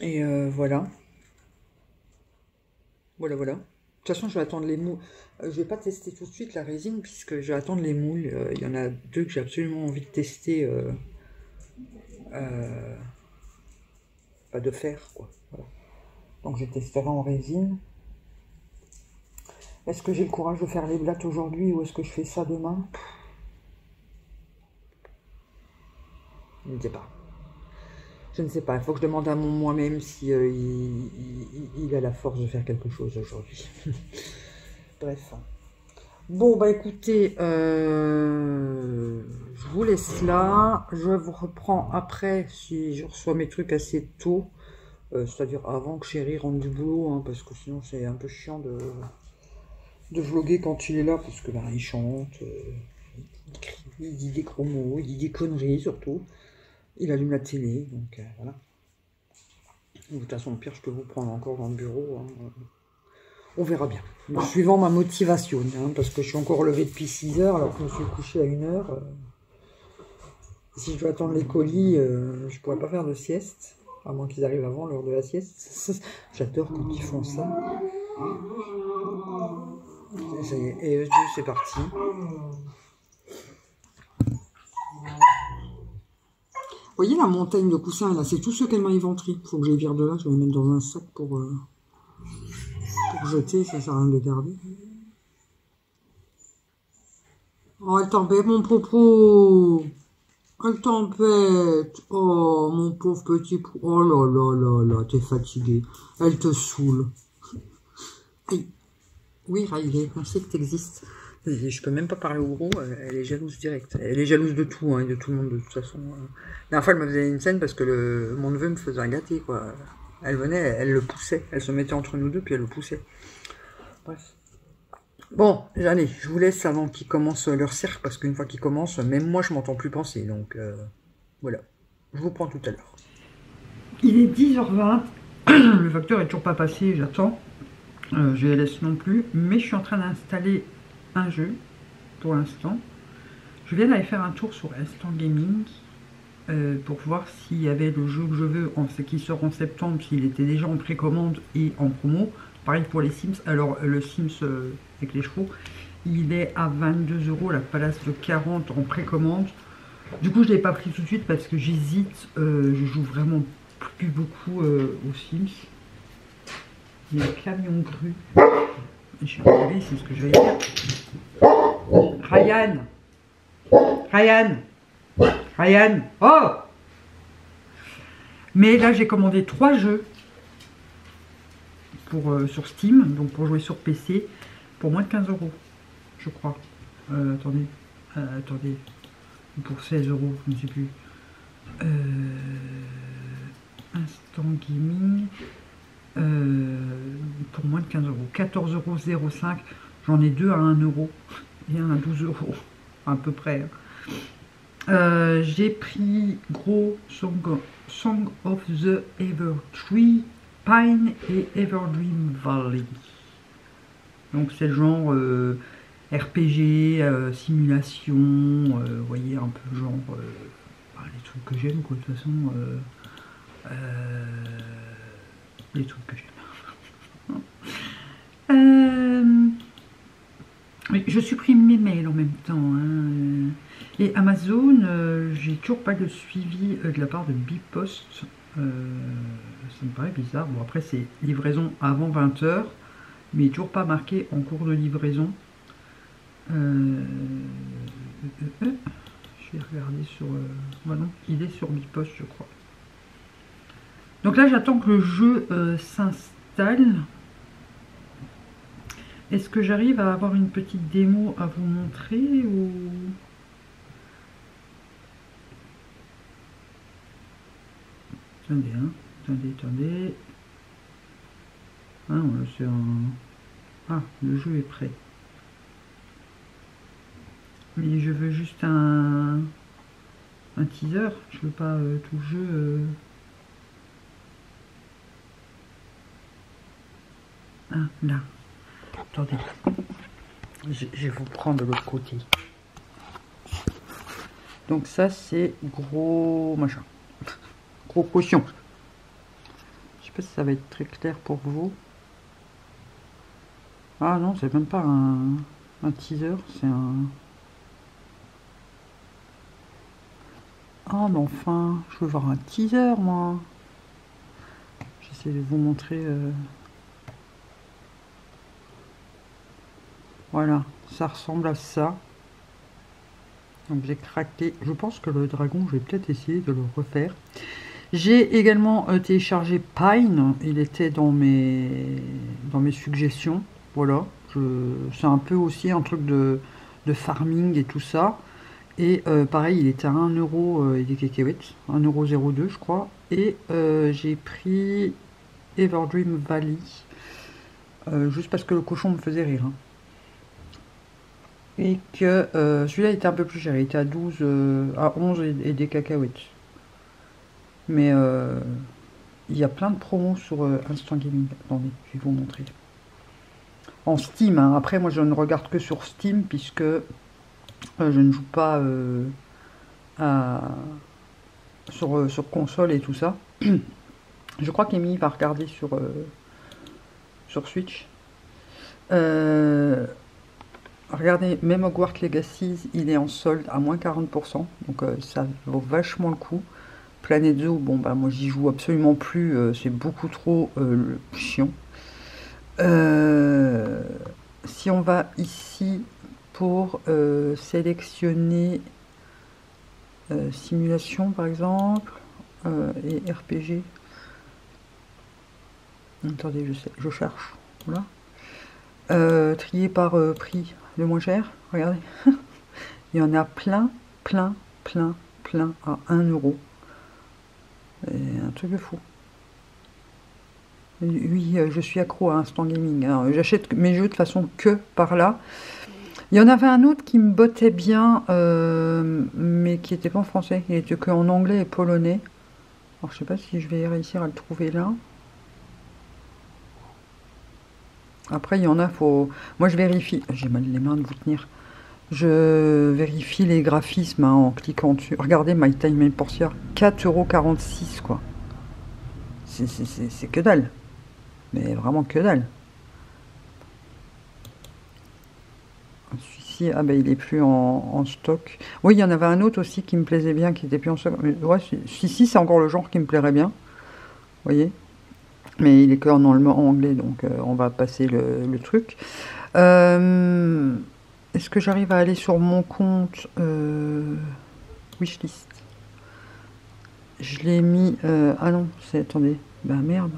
Et euh, voilà. Voilà, voilà. De toute façon, je vais attendre les moules. Euh, je vais pas tester tout de suite la résine, puisque je vais attendre les moules. Euh, il y en a deux que j'ai absolument envie de tester. Euh, euh, pas de faire, quoi. Voilà. Donc, je testerai en résine. Est-ce que j'ai le courage de faire les blattes aujourd'hui, ou est-ce que je fais ça demain? Je ne sais pas. Je ne sais pas. Il faut que je demande à moi-même si euh, il, il, il a la force de faire quelque chose aujourd'hui. Bref. Bon, bah écoutez, euh, je vous laisse là. Je vous reprends après si je reçois mes trucs assez tôt. Euh, C'est-à-dire avant que Chéri rentre du boulot, hein, parce que sinon c'est un peu chiant de, de vloguer quand il est là, parce que bah, il chante, euh, il crie, il dit des gros mots, il dit des conneries surtout. Il allume la télé, donc euh, voilà. De toute façon, le pire, je peux vous prendre encore dans le bureau. Hein. On verra bien. Donc, suivant ma motivation, hein, parce que je suis encore levée depuis six heures, alors que je me suis couchée à une heure. Euh, si je dois attendre les colis, euh, je ne pourrais pas faire de sieste, à moins qu'ils arrivent avant l'heure de la sieste. J'adore quand ils font ça. Ça y est, et c'est parti. Vous voyez la montagne de coussins, là, c'est tout ce qu'elle m'a éventri. Faut que je les vire de là, je vais les mettre dans un sac pour, euh, pour jeter, ça sert à rien de garder. Oh, elle t'embête, mon propos. Elle t'embête. Oh, mon pauvre petit... Oh là là là là, t'es fatigué. Elle te saoule. Aïe. Oui, Riley, on sait que t'existes. Je peux même pas parler au gros, elle est jalouse directe. Elle est jalouse de tout, hein, de tout le monde, de toute façon. La dernière fois, elle me faisait une scène parce que le, mon neveu me faisait un gâté, quoi. Elle venait, elle, elle le poussait. Elle se mettait entre nous deux, puis elle le poussait. Bref. Bon, allez, je vous laisse avant qu'ils commencent leur cirque, parce qu'une fois qu'ils commencent, même moi, je m'entends plus penser. Donc, euh, voilà. Je vous prends tout à l'heure. Il est dix heures vingt. Le facteur est toujours pas passé, j'attends. Euh, G L S non plus, mais je suis en train d'installer un jeu pour l'instant. Je viens d'aller faire un tour sur Instant Gaming euh, pour voir s'il y avait le jeu que je veux en ce qui sort en septembre, s'il était déjà en précommande et en promo. Pareil pour les Sims. Alors le Sims euh, avec les chevaux, il est à vingt-deux euros, la Palace de quarante en précommande. Du coup je l'ai pas pris tout de suite parce que j'hésite, euh, je joue vraiment plus beaucoup euh, aux Sims. Le camion cru. Je suis désolée, c'est ce que je vais dire. Ryan, Ryan, Ryan, oh! Mais là, j'ai commandé trois jeux pour, euh, sur Steam, donc pour jouer sur P C, pour moins de quinze euros, je crois. Euh, attendez, euh, attendez, pour seize euros, je ne sais plus. Euh, Instant Gaming, euh, pour moins de quinze euros, quatorze euros zéro cinq. J'en ai deux à un euro et un à douze euros, à peu près. Euh, J'ai pris Gros Song, Song of the Ever Tree, Pine et Everdream Valley. Donc c'est le genre euh, R P G, euh, simulation, vous euh, voyez, un peu genre euh, bah, les trucs que j'aime, quoi, de toute façon. Euh, euh, les trucs que j'aime. euh, Oui, je supprime mes mails en même temps. Hein. Et Amazon, euh, j'ai toujours pas de suivi euh, de la part de Bpost. Euh, ça me paraît bizarre. Bon, après, c'est livraison avant vingt heures, mais toujours pas marqué en cours de livraison. Euh, euh, euh, je vais regarder sur... Euh, bah non, il est sur Bpost, je crois. Donc là, j'attends que le jeu euh, s'installe. Est-ce que j'arrive à avoir une petite démo à vous montrer ou... Attendez, hein. Attendez, attendez. Ah, on en... ah, le jeu est prêt. Mais je veux juste un, un teaser. Je veux pas euh, tout le jeu. Euh... Ah, là. Attendez. Je, je vais vous prendre de l'autre côté. Donc ça, c'est gros machin. Gros potion. Je sais pas si ça va être très clair pour vous. Ah non, c'est même pas un, un teaser, c'est un... Ah mais enfin, je veux voir un teaser, moi. J'essaie de vous montrer... Euh... Voilà, ça ressemble à ça. Donc j'ai craqué. Je pense que le dragon, je vais peut-être essayer de le refaire. J'ai également euh, téléchargé Pine. Il était dans mes dans mes suggestions. Voilà. Je... C'est un peu aussi un truc de, de farming et tout ça. Et euh, pareil, il était à un euro et des cacahuètes. un euro zéro deux je crois. Et euh, j'ai pris Everdream Valley. Euh, juste parce que le cochon me faisait rire. Hein. Et que euh, celui-là était un peu plus cher, il était à douze, euh, à onze et, et des cacahuètes. Mais euh, il y a plein de promos sur euh, Instant Gaming. Attendez, je vais vous montrer. En Steam, hein. Après moi je ne regarde que sur Steam puisque euh, je ne joue pas euh, à, sur, euh, sur console et tout ça. Je crois qu'Emmy va regarder sur, euh, sur Switch. Euh... Regardez, même Hogwarts Legacy, il est en solde à moins quarante pour cent. Donc euh, ça vaut vachement le coup. Planète Zoo, bon bah moi j'y joue absolument plus. Euh, c'est beaucoup trop euh, chiant. Euh, si on va ici pour euh, sélectionner euh, simulation par exemple euh, et R P G. Attendez, je, sais, je cherche. Voilà. Euh, trier par euh, prix. Le moins cher, regardez, il y en a plein, plein, plein, plein à un euro. Un truc de fou. Oui, je suis accro à Instant Gaming. J'achète mes jeux de façon que par là. Il y en avait un autre qui me bottait bien, euh, mais qui n'était pas en français. Il n'était que en anglais et polonais. Alors, je ne sais pas si je vais réussir à le trouver là. Après, il y en a, faut... Moi, je vérifie... J'ai mal les mains de vous tenir. Je vérifie les graphismes hein, en cliquant dessus. Regardez, My Time at Portia, quatre euros quarante-six, quoi. C'est que dalle. Mais vraiment que dalle. Celui-ci, ah ben, il est plus en, en stock. Oui, il y en avait un autre aussi qui me plaisait bien, qui était plus en stock. Mais, ouais, si, si, c'est encore le genre qui me plairait bien. Vous voyez ? Mais il est que en anglais, donc euh, on va passer le, le truc. Euh, Est-ce que j'arrive à aller sur mon compte euh, Wishlist? Je l'ai mis... Euh, ah non, c'est... Attendez. Ben merde.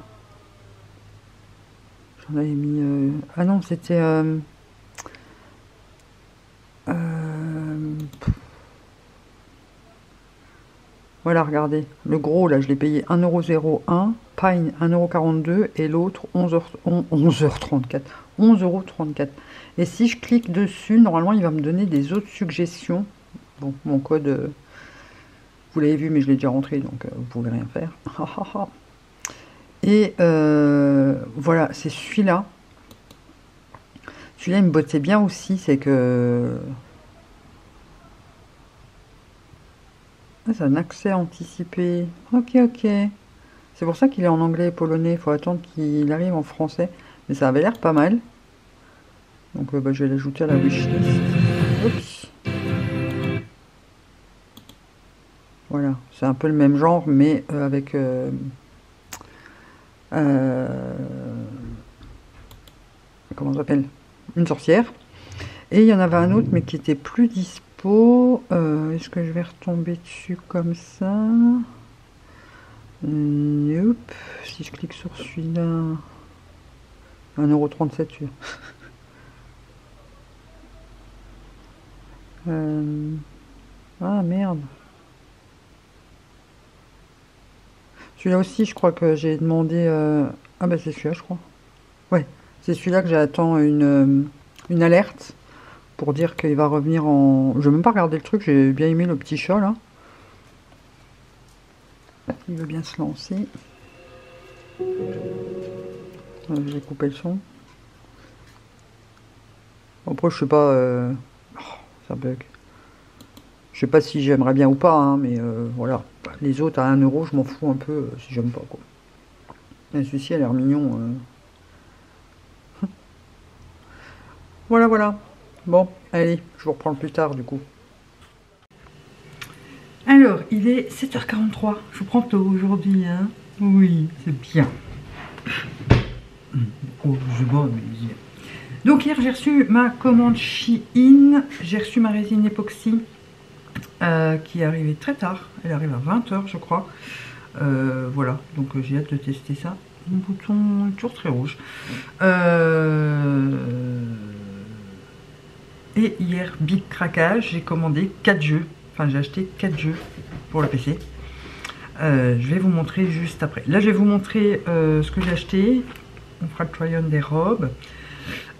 J'en avais mis... Euh, ah non, c'était... Euh, euh, voilà, regardez. Le gros, là, je l'ai payé un euro zéro un. Pine un euro quarante-deux et l'autre onze heures trente-quatre. onze euros trente-quatre. Et si je clique dessus, normalement il va me donner des autres suggestions. Bon, mon code, vous l'avez vu, mais je l'ai déjà rentré, donc vous ne pouvez rien faire. Et euh, voilà, c'est celui-là. Celui-là, il me bottait bien aussi, c'est que... Ah, c'est un accès anticipé. Ok, ok. C'est pour ça qu'il est en anglais et polonais. Il faut attendre qu'il arrive en français. Mais ça avait l'air pas mal. Donc euh, bah, je vais l'ajouter à la wishlist. Oups. Voilà. C'est un peu le même genre, mais euh, avec... Euh, euh, comment ça s'appelle? Une sorcière. Et il y en avait un autre, mais qui était plus dispo. Euh, Est-ce que je vais retomber dessus comme ça? Nope. Si je clique sur celui-là, un euro trente-sept. euh... Ah merde. Celui-là aussi, je crois que j'ai demandé... Euh... Ah bah c'est celui-là, je crois. Ouais, c'est celui-là que j'attends une, une alerte pour dire qu'il va revenir en... Je n'ai même pas regardé le truc, j'ai bien aimé le petit chat, là. Il veut bien se lancer. Je vais couper le son. Après, je sais pas... Euh... Oh, ça bug. Je sais pas si j'aimerais bien ou pas, hein, mais euh, voilà. Les autres, à un euro, je m'en fous un peu euh, si j'aime pas, quoi. Mais celui-ci a l'air mignon. Euh... voilà, voilà. Bon, allez, je vous reprends plus tard, du coup. Alors, il est sept heures quarante-trois. Je vous prends tôt aujourd'hui, hein. Oui, c'est bien. Oh, c'est bon, mais... Donc hier, j'ai reçu ma commande Shein. J'ai reçu ma résine époxy. Euh, qui est arrivée très tard, elle arrive à vingt heures je crois, euh, voilà, donc euh, j'ai hâte de tester ça. Mon bouton est toujours très rouge. Euh... Et hier, big craquage, j'ai commandé quatre jeux, enfin j'ai acheté quatre jeux pour le P C. Euh, je vais vous montrer juste après. Là je vais vous montrer euh, ce que j'ai acheté, on fera le try-on des robes.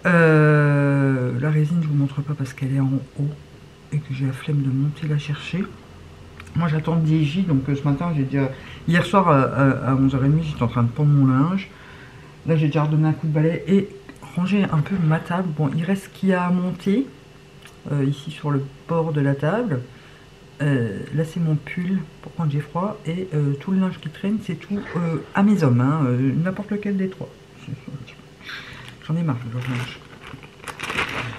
Euh... La résine je vous montre pas parce qu'elle est en haut et que j'ai la flemme de monter la chercher. Moi j'attends D J, donc euh, ce matin j'ai déjà... Hier soir euh, à onze heures trente j'étais en train de pendre mon linge. Là j'ai déjà redonné un coup de balai et rangé un peu ma table. Bon, il reste ce qu'il y a à monter, euh, ici sur le bord de la table. Euh, là c'est mon pull pour quand j'ai froid, et euh, tout le linge qui traîne c'est tout euh, à mes hommes, hein, euh, n'importe lequel des trois. J'en ai marre de leur linge.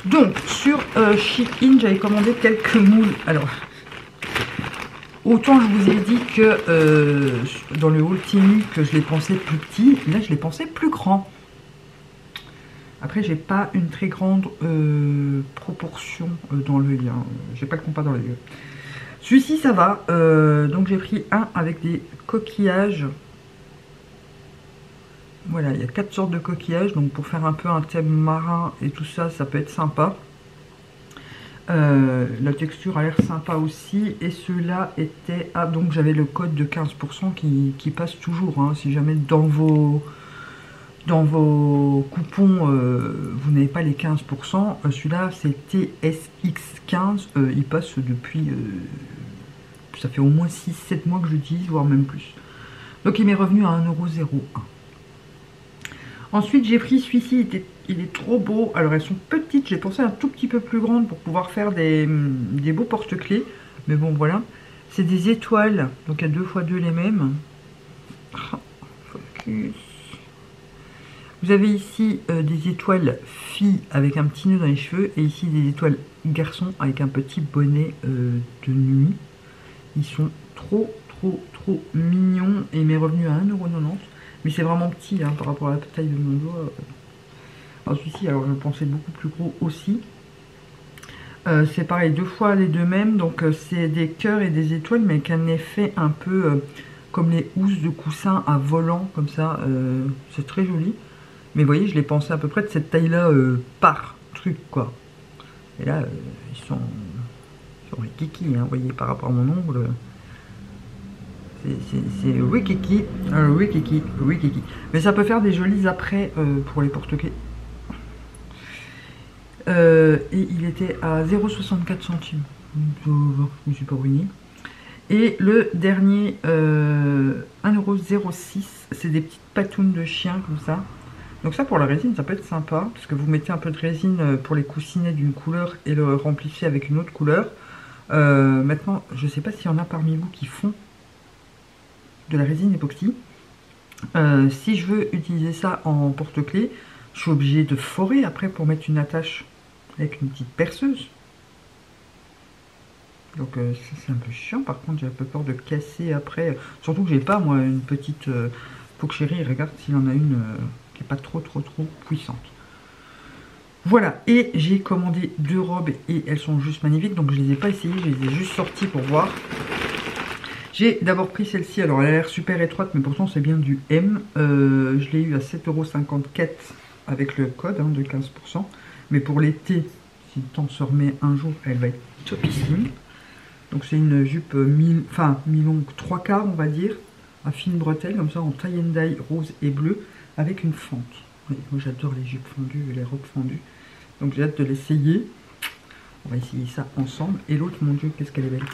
Donc, sur euh, Shein, j'avais commandé quelques moules. Alors, autant je vous ai dit que euh, dans le haul Temu, que je les pensais plus petits, là, je les pensais plus grands. Après, j'ai pas une très grande euh, proportion euh, dans l'œil. Hein. J'ai pas le compas dans les yeux. Celui-ci, ça va. Euh, donc, j'ai pris un avec des coquillages. Voilà, il y a quatre sortes de coquillages, donc pour faire un peu un thème marin et tout ça, ça peut être sympa. Euh, la texture a l'air sympa aussi, et cela était... Ah, donc j'avais le code de quinze pour cent qui, qui passe toujours, hein, si jamais dans vos, dans vos coupons, euh, vous n'avez pas les quinze pour cent, euh, celui-là c'est T S X quinze, euh, il passe depuis... Euh, ça fait au moins six sept mois que j'utilise, voire même plus. Donc il m'est revenu à un euro zéro un. Ensuite, j'ai pris celui-ci, il, il est trop beau. Alors, elles sont petites, j'ai pensé un tout petit peu plus grande pour pouvoir faire des, des beaux porte-clés. Mais bon, voilà. C'est des étoiles, donc à deux fois deux les mêmes. Focus. Vous avez ici euh, des étoiles filles avec un petit nœud dans les cheveux. Et ici, des étoiles garçons avec un petit bonnet euh, de nuit. Ils sont trop, trop, trop mignons. Et il m'est revenu à un euro quatre-vingt-dix. Mais c'est vraiment petit hein, par rapport à la taille de mon doigt. Alors celui-ci, alors je le pensais beaucoup plus gros aussi. Euh, c'est pareil, deux fois les deux mêmes. Donc euh, c'est des cœurs et des étoiles, mais avec un effet un peu euh, comme les housses de coussin à volant, comme ça. Euh, c'est très joli. Mais vous voyez, je les pensais à peu près de cette taille-là euh, par truc, quoi. Et là, euh, ils sont... Ils sont rikiki, hein, vous voyez, par rapport à mon ongle. C'est wikiki, wikiki, wikiki. Mais ça peut faire des jolis après euh, pour les porte-clés. Euh, et il était à zéro virgule soixante-quatre centimes. Je me suis pas ruinée. Et le dernier, euh, un euro zéro six. C'est des petites patounes de chien comme ça. Donc ça pour la résine, ça peut être sympa. Parce que vous mettez un peu de résine pour les coussinets d'une couleur et le remplissez avec une autre couleur. Euh, maintenant, je sais pas s'il y en a parmi vous qui font de la résine époxy. Euh, si je veux utiliser ça en porte-clés, je suis obligée de forer après pour mettre une attache avec une petite perceuse. Donc euh, c'est un peu chiant. Par contre, j'ai un peu peur de casser après. Surtout que j'ai pas moi une petite euh, pochérie. Regarde s'il en a une euh, qui est pas trop trop trop puissante. Voilà. Et j'ai commandé deux robes et elles sont juste magnifiques. Donc je les ai pas essayées, je les ai juste sorties pour voir. J'ai d'abord pris celle-ci, alors elle a l'air super étroite, mais pourtant c'est bien du M. Euh, je l'ai eu à sept euros cinquante-quatre avec le code hein, de quinze pour cent. Mais pour l'été, si le temps se remet un jour, elle va être topissime. Donc c'est une jupe mi-longue, enfin mi-longue trois quarts on va dire. un fine bretelle comme ça en tie and dye rose et bleu avec une fente. Oui, moi j'adore les jupes fendues et les robes fendues, donc j'ai hâte de l'essayer. On va essayer ça ensemble. Et l'autre, mon dieu, qu'est-ce qu'elle est belle.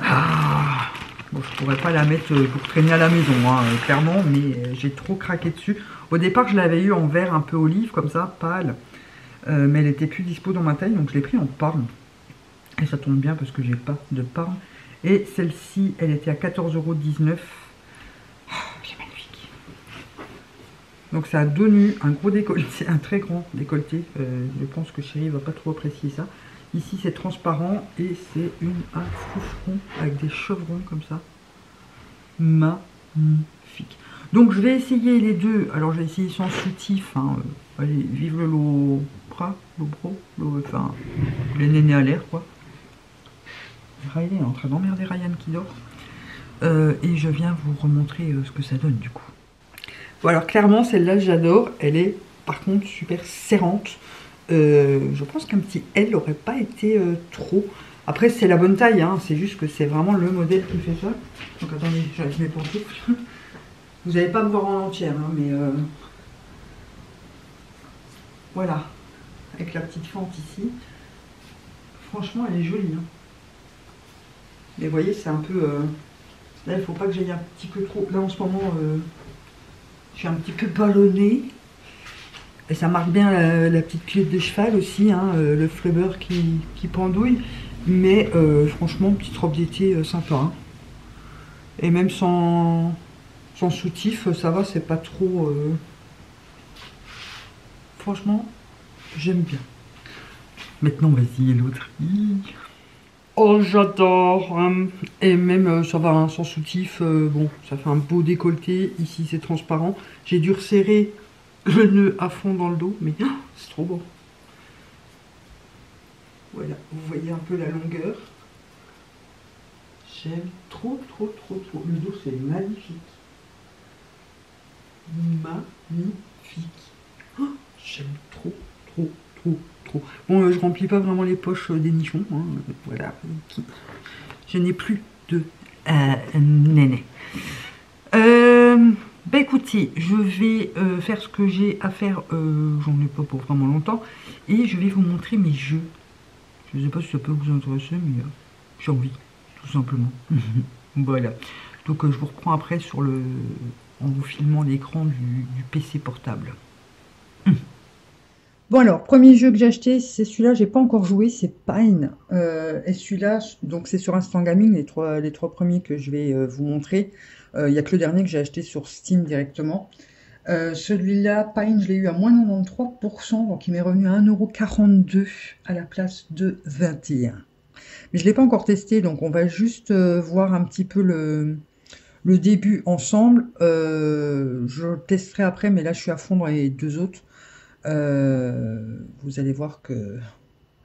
Ah, bon, je pourrais pas la mettre pour traîner à la maison, hein, clairement, mais j'ai trop craqué dessus. Au départ, je l'avais eu en vert un peu olive, comme ça, pâle. Euh, mais elle était plus dispo dans ma taille, donc je l'ai pris en parme. Et ça tombe bien parce que j'ai pas de parme. Et celle-ci, elle était à quatorze euros dix-neuf. Oh, c'est magnifique. Donc ça a donné un gros décolleté, un très grand décolleté. Euh, je pense que chérie va pas trop apprécier ça. Ici c'est transparent et c'est une à foufron avec des chevrons comme ça. Magnifique. Donc je vais essayer les deux. Alors je vais essayer sans soutif. Hein. Allez, vive le Lopra, Lopro, lo, enfin les nénés à l'air quoi. Riley est en train d'emmerder Ryan qui dort. Euh, et je viens vous remontrer euh, ce que ça donne du coup. Bon alors clairement celle-là j'adore. Elle est par contre super serrante. Euh, je pense qu'un petit L n'aurait pas été euh, trop. Après c'est la bonne taille, hein, c'est juste que c'est vraiment le modèle qui fait ça. Donc attendez, j'arrive mes pantoufles. Vous n'allez pas me voir en entière, hein, mais euh... voilà, avec la petite fente ici. Franchement elle est jolie. Hein. Mais vous voyez c'est un peu, euh... là il ne faut pas que j'aille un petit peu trop. Là en ce moment euh... je suis un petit peu ballonnée. Et ça marque bien la, la petite culotte de cheval aussi, hein, euh, le flubber qui, qui pendouille. Mais euh, franchement, petite robe d'été euh, sympa. Hein. Et même sans, sans soutif, ça va, c'est pas trop... Euh... Franchement, j'aime bien. Maintenant, vas-y, l'autre. Oh, j'adore. Hein. Et même, euh, ça va, hein, sans soutif, euh, bon, ça fait un beau décolleté. Ici, c'est transparent. J'ai dû resserrer le nœud à fond dans le dos, mais oh, c'est trop beau. Voilà, vous voyez un peu la longueur. J'aime trop, trop, trop, trop. Le dos, c'est magnifique. Magnifique. Oh, j'aime trop, trop, trop, trop. Bon, euh, je remplis pas vraiment les poches euh, des nichons. Hein, euh, voilà. Je n'ai plus de euh, néné. Euh... Bah écoutez, je vais euh, faire ce que j'ai à faire, euh, j'en ai pas pour vraiment longtemps, et je vais vous montrer mes jeux. Je sais pas si ça peut vous intéresser, mais euh, j'ai envie, tout simplement. Voilà. Donc euh, je vous reprends après sur le, en vous filmant l'écran du, du P C portable. Bon alors, premier jeu que j'ai acheté, c'est celui-là, j'ai pas encore joué, c'est Pine. Euh, et celui-là, donc c'est sur Instant Gaming, les trois, les trois premiers que je vais euh, vous montrer. Il euh, n'y a que le dernier que j'ai acheté sur Steam directement. Euh, Celui-là, Pine, je l'ai eu à moins quatre-vingt-treize pour cent, donc il m'est revenu à un euro quarante-deux à la place de vingt et un. Mais je ne l'ai pas encore testé, donc on va juste euh, voir un petit peu le, le début ensemble. Euh, je le testerai après, mais là je suis à fond dans les deux autres. Euh, vous allez voir que...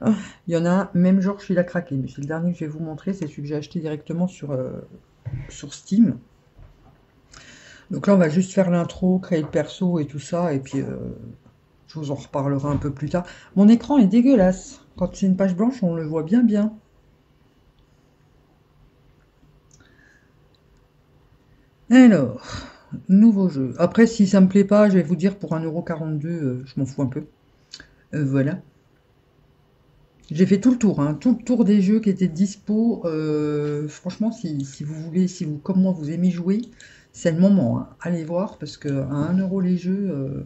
Oh, il y en a un, même genre je suis là craqué, mais c'est le dernier que je vais vous montrer, c'est celui que j'ai acheté directement sur, euh, sur Steam. Donc là, on va juste faire l'intro, créer le perso et tout ça. Et puis, euh, je vous en reparlerai un peu plus tard. Mon écran est dégueulasse. Quand c'est une page blanche, on le voit bien, bien. Alors, nouveau jeu. Après, si ça me plaît pas, je vais vous dire pour un euro quarante-deux, euh, je m'en fous un peu. Euh, voilà. J'ai fait tout le tour, hein, tout le tour des jeux qui étaient dispo. Euh, franchement, si, si vous voulez, si vous, comme moi, vous aimez jouer... C'est le moment, hein. Allez voir, parce que à un euro les jeux, euh,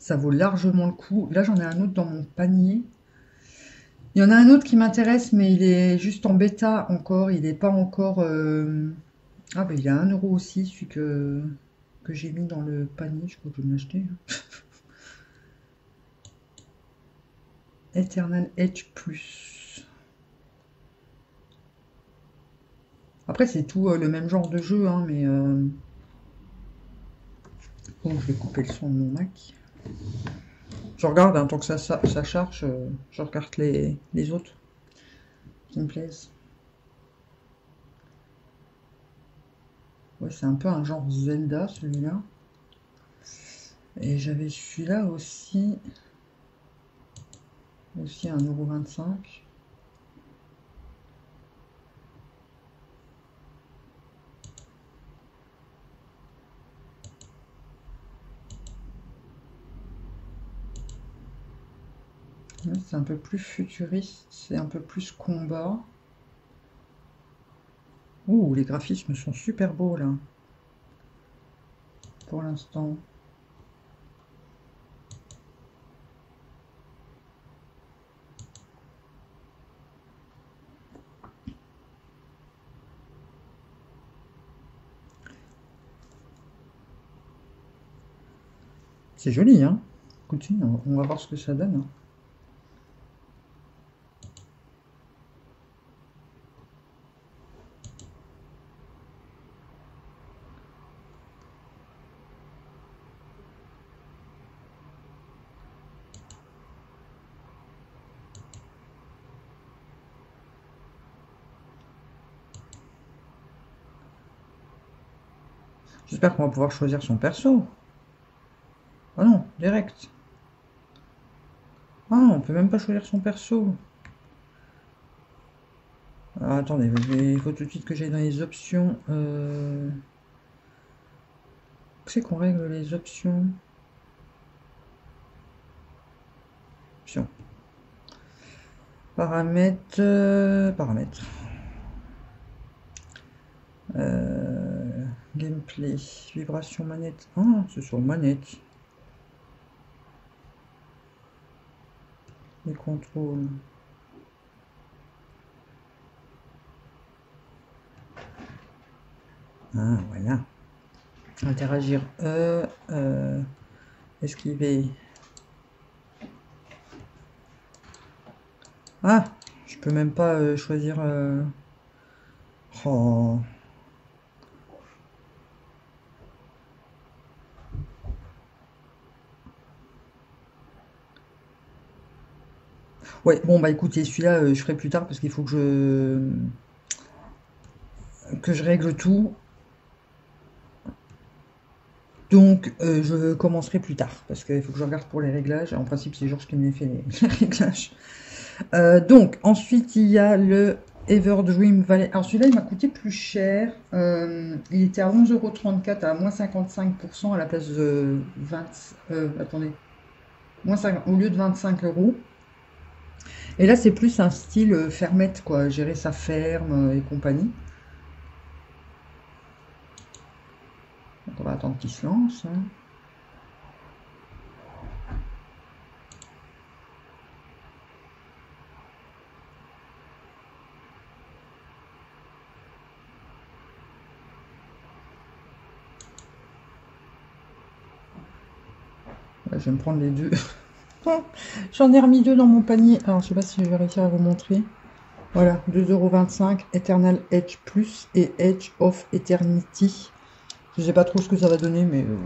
ça vaut largement le coup. Là, j'en ai un autre dans mon panier. Il y en a un autre qui m'intéresse, mais il est juste en bêta encore. Il n'est pas encore... Euh... Ah, ben, il est à un euro aussi, celui que, que j'ai mis dans le panier. Je crois que je vais me l'acheter. Eternal Edge Plus. Après, c'est tout euh, le même genre de jeu, hein, mais... Euh... Bon, je vais couper le son de mon Mac. Je regarde, hein, tant que ça, ça, ça charge, euh, je regarde les, les autres qui me plaisent. Ouais, c'est un peu un genre Zelda, celui-là. Et j'avais celui-là aussi. Aussi à un euro vingt-cinq. c'est un peu plus futuriste, c'est un peu plus combat. Ouh, les graphismes sont super beaux là, pour l'instant. C'est joli, hein. Continue, on va voir ce que ça donne. J'espère qu'on va pouvoir choisir son perso. Ah non, direct. Ah, on peut même pas choisir son perso. Ah, attendez, il faut tout de suite que j'aille dans les options. Euh... C'est qu'on règle les options. Options. Paramètres. Euh... Paramètres. Euh... Gameplay. Vibration manette. Ah, c'est sur manette. Les contrôles. Ah, voilà. Interagir. Euh, euh, esquiver. Ah, je peux même pas euh, choisir. Euh... Oh. Ouais, bon bah écoutez, celui-là euh, je ferai plus tard parce qu'il faut que je que je règle tout. Donc euh, je commencerai plus tard parce qu'il faut que je regarde pour les réglages. En principe c'est Georges qui m'a fait les, les réglages. Euh, donc ensuite il y a le Everdream Valley. Alors celui-là il m'a coûté plus cher. Euh, il était à onze euros trente-quatre à moins cinquante-cinq pour cent à la place de vingt. Euh, attendez, moins cinquante, au lieu de vingt-cinq euros. Et là, c'est plus un style fermette, quoi, gérer sa ferme et compagnie. Donc on va attendre qu'il se lance. Hein. Ouais, je vais me prendre les deux. J'en ai remis deux dans mon panier. Alors, je sais pas si je vais réussir à vous montrer. Voilà, deux euros vingt-cinq, Eternal Edge Plus et Edge of Eternity. Je sais pas trop ce que ça va donner, mais euh,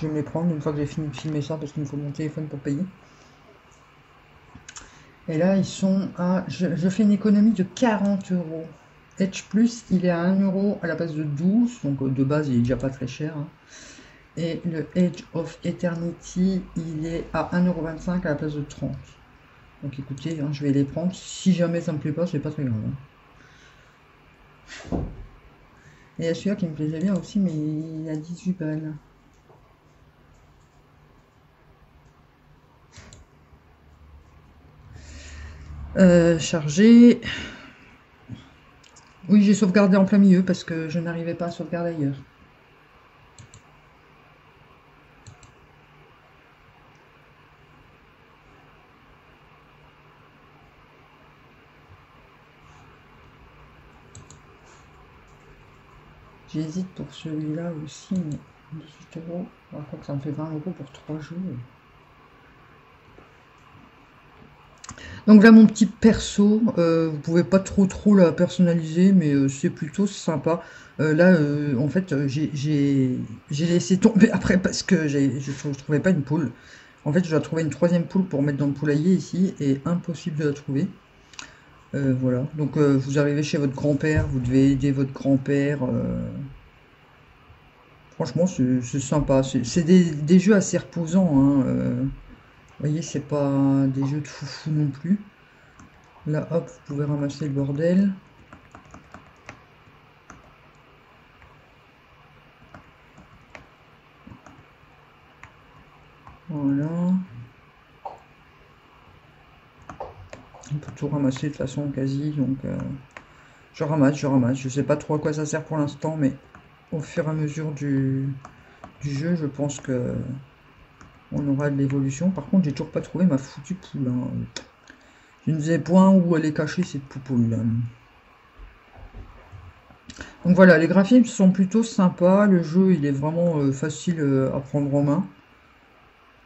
je vais me les prendre une fois que j'ai fini de filmer ça, parce qu'il me faut mon téléphone pour payer. Et là, ils sont à... Je, je fais une économie de quarante euros. Edge Plus, il est à un euro à la base de douze, donc de base, il est déjà pas très cher. Hein. Et le Edge of Eternity, il est à un euro vingt-cinq à la place de trente. Donc écoutez, hein, je vais les prendre. Si jamais ça me plaît pas, c'est pas très grave. Hein. Et il y a celui-là qui me plaisait bien aussi, mais il a dix-huit balles. Euh, chargé. Oui, j'ai sauvegardé en plein milieu parce que je n'arrivais pas à sauvegarder ailleurs. J'hésite pour celui-là aussi, mais dix-huit euros. Je crois que ça me fait vingt euros pour trois jours. Donc là, mon petit perso, euh, vous pouvez pas trop trop la personnaliser, mais euh, c'est plutôt sympa. Euh, là, euh, en fait, j'ai laissé tomber après parce que je ne trouvais pas une poule. En fait, je dois trouver une troisième poule pour mettre dans le poulailler ici, et impossible de la trouver. Euh, voilà, donc euh, vous arrivez chez votre grand-père, vous devez aider votre grand-père. Euh... Franchement, c'est sympa. C'est des, des jeux assez reposants. Hein, euh... Vous voyez, c'est pas des jeux de foufou non plus. Là, hop, vous pouvez ramasser le bordel. Voilà. On peut tout ramasser de façon quasi, donc euh, je ramasse, je ramasse. Je sais pas trop à quoi ça sert pour l'instant, mais au fur et à mesure du, du jeu, je pense que on aura de l'évolution. Par contre, j'ai toujours pas trouvé ma foutue poule. Hein. Je ne sais point où elle est cachée, cette poupoule. Donc voilà, les graphismes sont plutôt sympas. Le jeu, il est vraiment euh, facile euh, à prendre en main.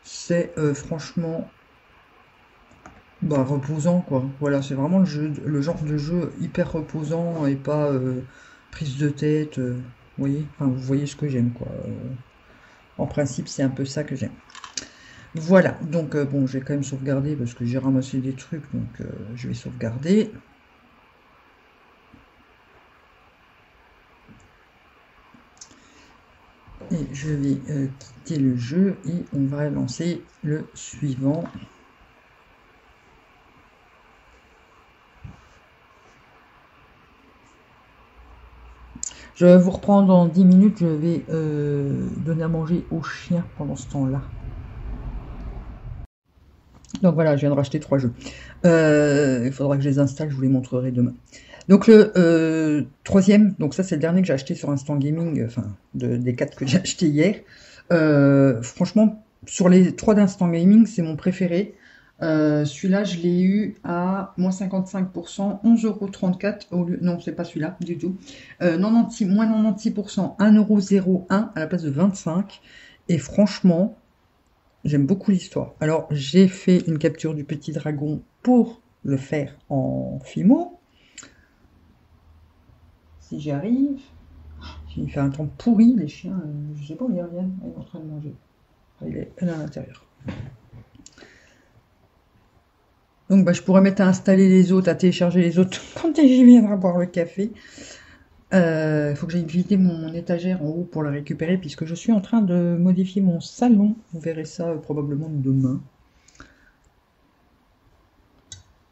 C'est euh, franchement bah, reposant, quoi. Voilà, c'est vraiment le, jeu, le genre de jeu hyper reposant et pas euh, prise de tête. Euh, vous voyez, enfin, vous voyez ce que j'aime, quoi. Euh, en principe, c'est un peu ça que j'aime. Voilà, donc euh, bon, j'ai quand même sauvegardé parce que j'ai ramassé des trucs, donc euh, je vais sauvegarder. Et je vais euh, quitter le jeu et on va lancer le suivant. Je vous reprends dans dix minutes, je vais euh, donner à manger aux chiens pendant ce temps-là. Donc voilà, je viens de racheter trois jeux. Euh, il faudra que je les installe, je vous les montrerai demain. Donc le euh, troisième, donc ça c'est le dernier que j'ai acheté sur Instant Gaming, enfin de, des quatre que j'ai acheté hier. Euh, franchement, sur les trois d'Instant Gaming, c'est mon préféré. Euh, celui-là, je l'ai eu à moins cinquante-cinq pour cent, onze euros trente-quatre au lieu... Non, c'est pas celui-là du tout. Euh, quatre-vingt-dix, moins quatre-vingt-dix pour cent, un euro zéro un à la place de vingt-cinq. Et franchement... J'aime beaucoup l'histoire. Alors, j'ai fait une capture du petit dragon pour le faire en Fimo. Si j'y arrive. Il fait un temps pourri, les chiens. Euh, je ne sais pas où ils reviennent. Elle est en train de manger. Elle est, elle est à l'intérieur. Donc, bah, je pourrais mettre à installer les autres, à télécharger les autres quand j'y viendrai boire le café. Il euh, faut que j'aille visiter mon étagère en haut pour la récupérer puisque je suis en train de modifier mon salon. Vous verrez ça euh, probablement demain.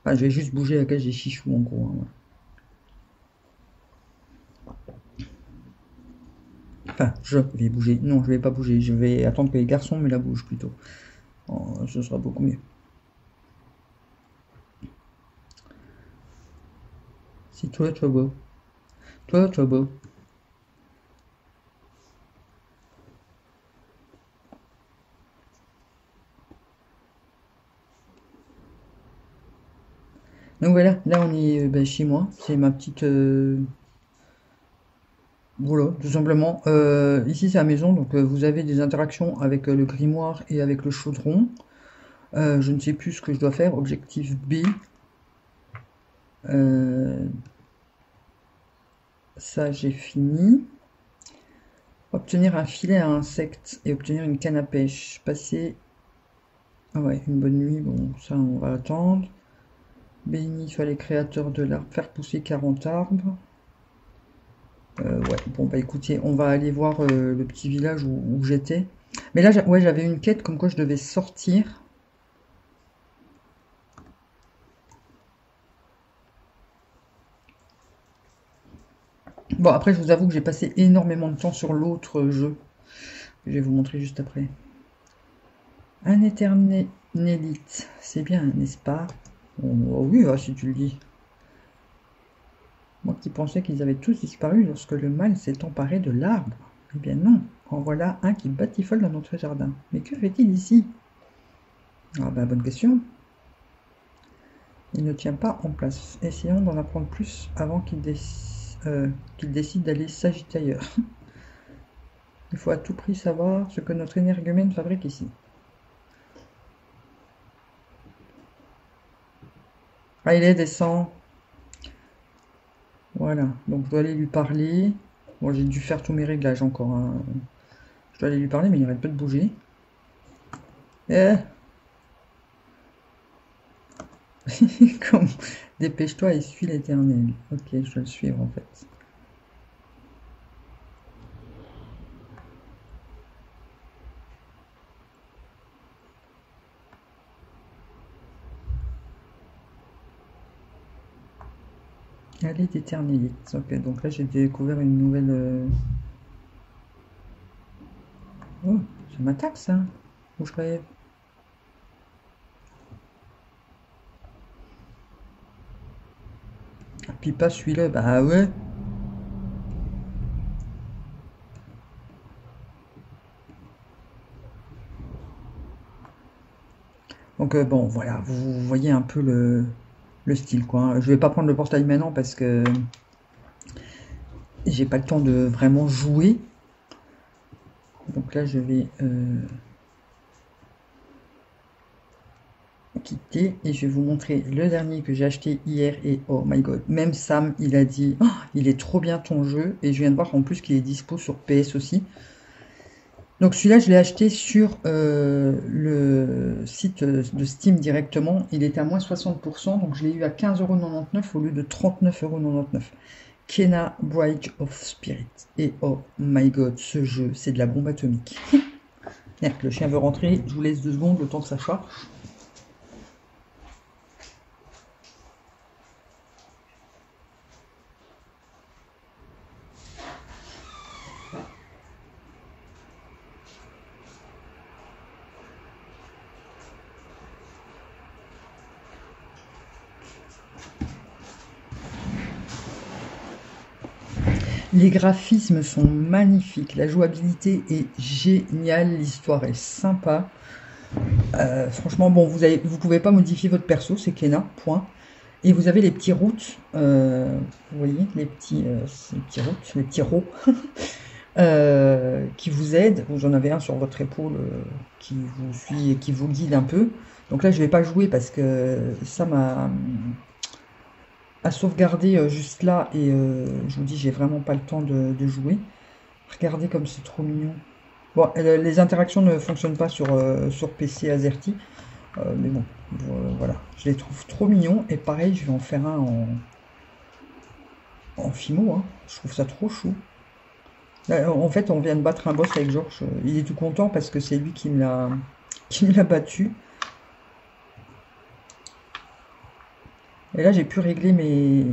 Enfin, je vais juste bouger la cage des chichous en gros. Hein. Enfin, je vais bouger. Non, je vais pas bouger. Je vais attendre que les garçons me la bougent plutôt. Oh, ce sera beaucoup mieux. C'est toi, toi, beau. Toi, toi, beau. Donc voilà, là on est ben, chez moi. C'est ma petite... Euh... Voilà, tout simplement. Euh, ici c'est la maison, donc euh, vous avez des interactions avec euh, le grimoire et avec le chaudron. Euh, je ne sais plus ce que je dois faire. Objectif B. Euh... Ça, j'ai fini. Obtenir un filet à insectes et obtenir une canne à pêche. Passer... Ah ouais, une bonne nuit, bon, ça, on va attendre. Béni soit les créateurs de l'arbre. Faire pousser quarante arbres. Euh, ouais, bon, bah écoutez, on va aller voir euh, le petit village où, où j'étais. Mais là, ouais, j'avais une quête comme quoi je devais sortir. Bon, après, je vous avoue que j'ai passé énormément de temps sur l'autre jeu. Je vais vous montrer juste après. Un éternélite. C'est bien, n'est-ce pas? Oh, oui, si tu le dis. Moi qui pensais qu'ils avaient tous disparu lorsque le mâle s'est emparé de l'arbre. Eh bien non, en voilà un qui batifole dans notre jardin. Mais que fait-il ici? Ah ben, bonne question. Il ne tient pas en place. Essayons d'en apprendre plus avant qu'il décide. Euh, qu'il décide d'aller s'agiter ailleurs. Il faut à tout prix savoir ce que notre énergumène fabrique ici. Allez, descend. Voilà, donc je dois aller lui parler. Bon, j'ai dû faire tous mes réglages encore. Hein. Je dois aller lui parler, mais il arrête pas de bouger. Eh. Comme... Dépêche-toi et suis l'éternel. Ok, je vais le suivre en fait. Allez, d'éternélite. Ok, donc là j'ai découvert une nouvelle... Oh, ça m'attaque ça. Où je rêve. Puis pas celui-là, bah ouais. Donc euh, bon, voilà, vous voyez un peu le, le style, quoi. Je vais pas prendre le portail maintenant parce que j'ai pas le temps de vraiment jouer. Donc là, je vais euh, quitter et je vais vous montrer le dernier que j'ai acheté hier. Et oh my god, même Sam, il a dit oh, il est trop bien ton jeu. Et je viens de voir en plus qu'il est dispo sur P S aussi. Donc celui-là, je l'ai acheté sur euh, le site de Steam directement. Il était à moins soixante pour cent, donc je l'ai eu à quinze euros quatre-vingt-dix-neuf au lieu de trente-neuf euros quatre-vingt-dix-neuf. Kena Bridge of Spirits. Et oh my god, ce jeu, c'est de la bombe atomique. Merde, le chien veut rentrer. Je vous laisse deux secondes, le temps que ça charge. Les graphismes sont magnifiques, la jouabilité est géniale, l'histoire est sympa. Euh, franchement, bon, vous avez, vous pouvez pas modifier votre perso, c'est Kena, point. Et vous avez les petits routes, euh, vous voyez, les petits, euh, les petits routes, les petits rots euh, qui vous aident. Vous en avez un sur votre épaule euh, qui vous suit et qui vous guide un peu. Donc là, je vais pas jouer parce que ça m'a... à sauvegarder juste là et euh, je vous dis j'ai vraiment pas le temps de, de jouer. Regardez comme c'est trop mignon. Bon, les interactions ne fonctionnent pas sur, euh, sur P C AZERTY, euh, mais bon, euh, voilà, je les trouve trop mignons et pareil je vais en faire un en, en Fimo, hein. Je trouve ça trop chou. Là, en fait on vient de battre un boss avec Georges, il est tout content parce que c'est lui qui me l'a qui me l'a battu. Et là, j'ai pu régler mes...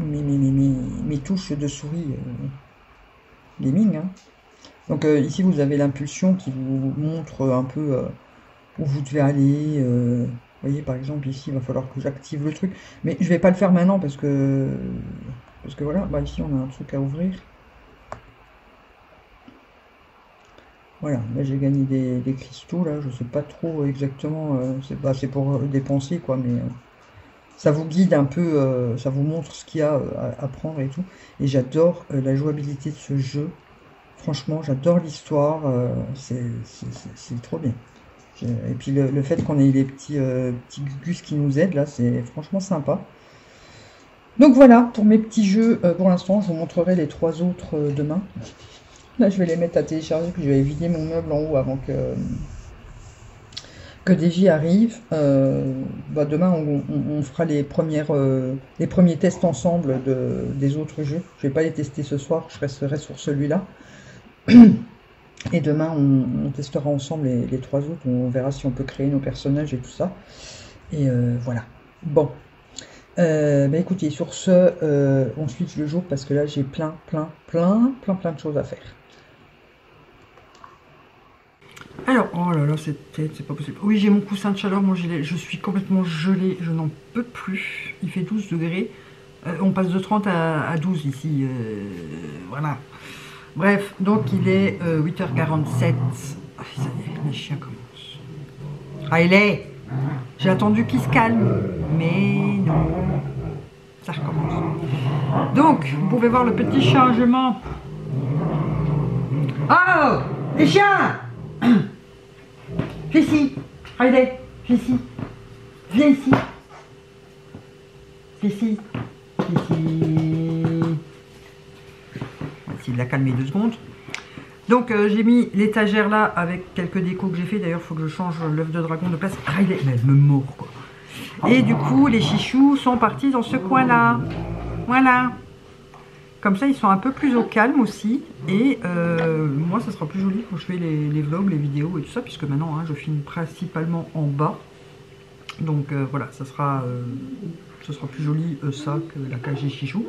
Mes, mes, mes, mes touches de souris euh, gaming. Hein. Donc euh, ici, vous avez l'impulsion qui vous montre un peu euh, où vous devez aller. Euh, vous voyez, par exemple, ici, il va falloir que j'active le truc. Mais je ne vais pas le faire maintenant parce que... Parce que voilà, bah, ici, on a un truc à ouvrir. Voilà, là j'ai gagné des, des cristaux, là, je sais pas trop exactement, euh, c'est bah, c'est pour dépenser quoi, mais euh, ça vous guide un peu, euh, ça vous montre ce qu'il y a euh, à prendre et tout. Et j'adore euh, la jouabilité de ce jeu, franchement, j'adore l'histoire, euh, c'est trop bien. Et puis le, le fait qu'on ait les petits, euh, petits gugus qui nous aident, là, c'est franchement sympa. Donc voilà, pour mes petits jeux, euh, pour l'instant, je vous montrerai les trois autres euh, demain. Là, je vais les mettre à télécharger, puis je vais vider mon meuble en haut avant que, que D J arrive. Euh, bah demain, on, on, on fera les, premières, euh, les premiers tests ensemble de, des autres jeux. Je ne vais pas les tester ce soir, je resterai sur celui-là. Et demain, on, on testera ensemble les, les trois autres. On verra si on peut créer nos personnages et tout ça. Et euh, voilà. Bon. Euh, bah écoutez, sur ce, euh, on switch le jour parce que là, j'ai plein, plein, plein, plein, plein de choses à faire. Alors, oh là là, c'est pas possible. Oui, j'ai mon coussin de chaleur, mon gilet. Je suis complètement gelée, je n'en peux plus. Il fait douze degrés. Euh, on passe de trente à, à douze ici. Euh, voilà. Bref, donc il est euh, huit heures quarante-sept. Ah, ça y est, les chiens commencent. Ah, il est! J'ai attendu qu'il se calme, mais non. Ça recommence. Donc, vous pouvez voir le petit changement. Oh! Les chiens! Viens ici, regardez, viens ici, viens ici, viens ici, viens ici. On va essayer de la calmer deux secondes. Donc euh, j'ai mis l'étagère là avec quelques décos que j'ai fait. D'ailleurs, il faut que je change l'œuf de dragon de place. Ah, il est... Mais elle me mord quoi. Et du coup, les chichous sont partis dans ce coin là. Voilà. Comme ça, ils sont un peu plus au calme aussi. Et euh, moi, ça sera plus joli quand je fais les, les vlogs, les vidéos et tout ça. Puisque maintenant, hein, je filme principalement en bas. Donc euh, voilà, ça sera, euh, ça sera plus joli euh, ça que la cage des chichous.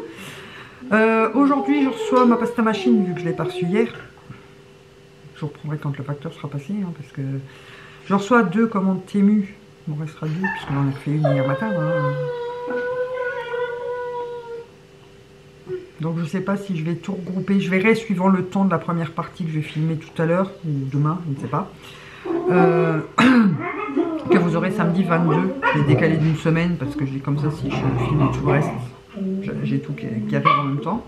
Euh, Aujourd'hui, je reçois ma pasta machine vu que je l'ai pas reçue hier. Je reprendrai quand le facteur sera passé, hein, parce que je reçois deux commandes Temu On restera debout puisqu'on en a fait une hier matin. Hein. Donc je sais pas si je vais tout regrouper. Je verrai suivant le temps de la première partie que je vais filmer tout à l'heure ou demain, je ne sais pas. Euh, que vous aurez samedi vingt-deux. Je l'ai décalé d'une semaine parce que je dis comme ça, si je filme tout le reste, j'ai tout qui est à faire en même temps.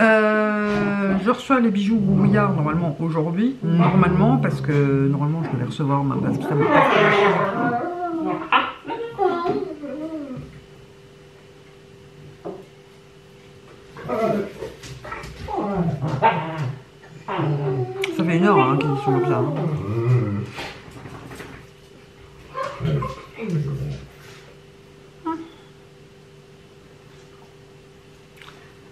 Euh, je reçois les bijoux Who We Are normalement aujourd'hui. Normalement, parce que normalement je devais recevoir ma base qui s'appelle Action. Ça fait une heure hein, qu'ils sont comme ça.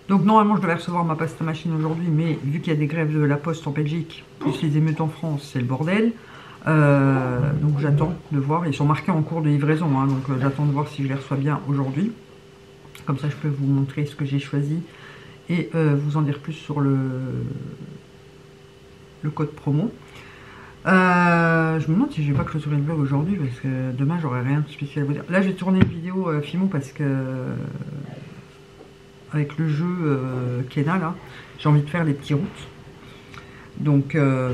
Donc normalement je devais recevoir ma pasta machine aujourd'hui, mais vu qu'il y a des grèves de la poste en Belgique, plus les émeutes en France, c'est le bordel. Euh, donc j'attends de voir, ils sont marqués en cours de livraison, hein, donc euh, j'attends de voir si je les reçois bien aujourd'hui. Comme ça je peux vous montrer ce que j'ai choisi et euh, vous en dire plus sur le, le code promo. Euh, je me demande si je vais pas clôturer le vlog aujourd'hui, parce que demain j'aurai rien de spécial à vous dire. Là j'ai tourné une vidéo euh, Fimo parce que... avec le jeu euh, Kena là, j'ai envie de faire les petits routes. Donc euh,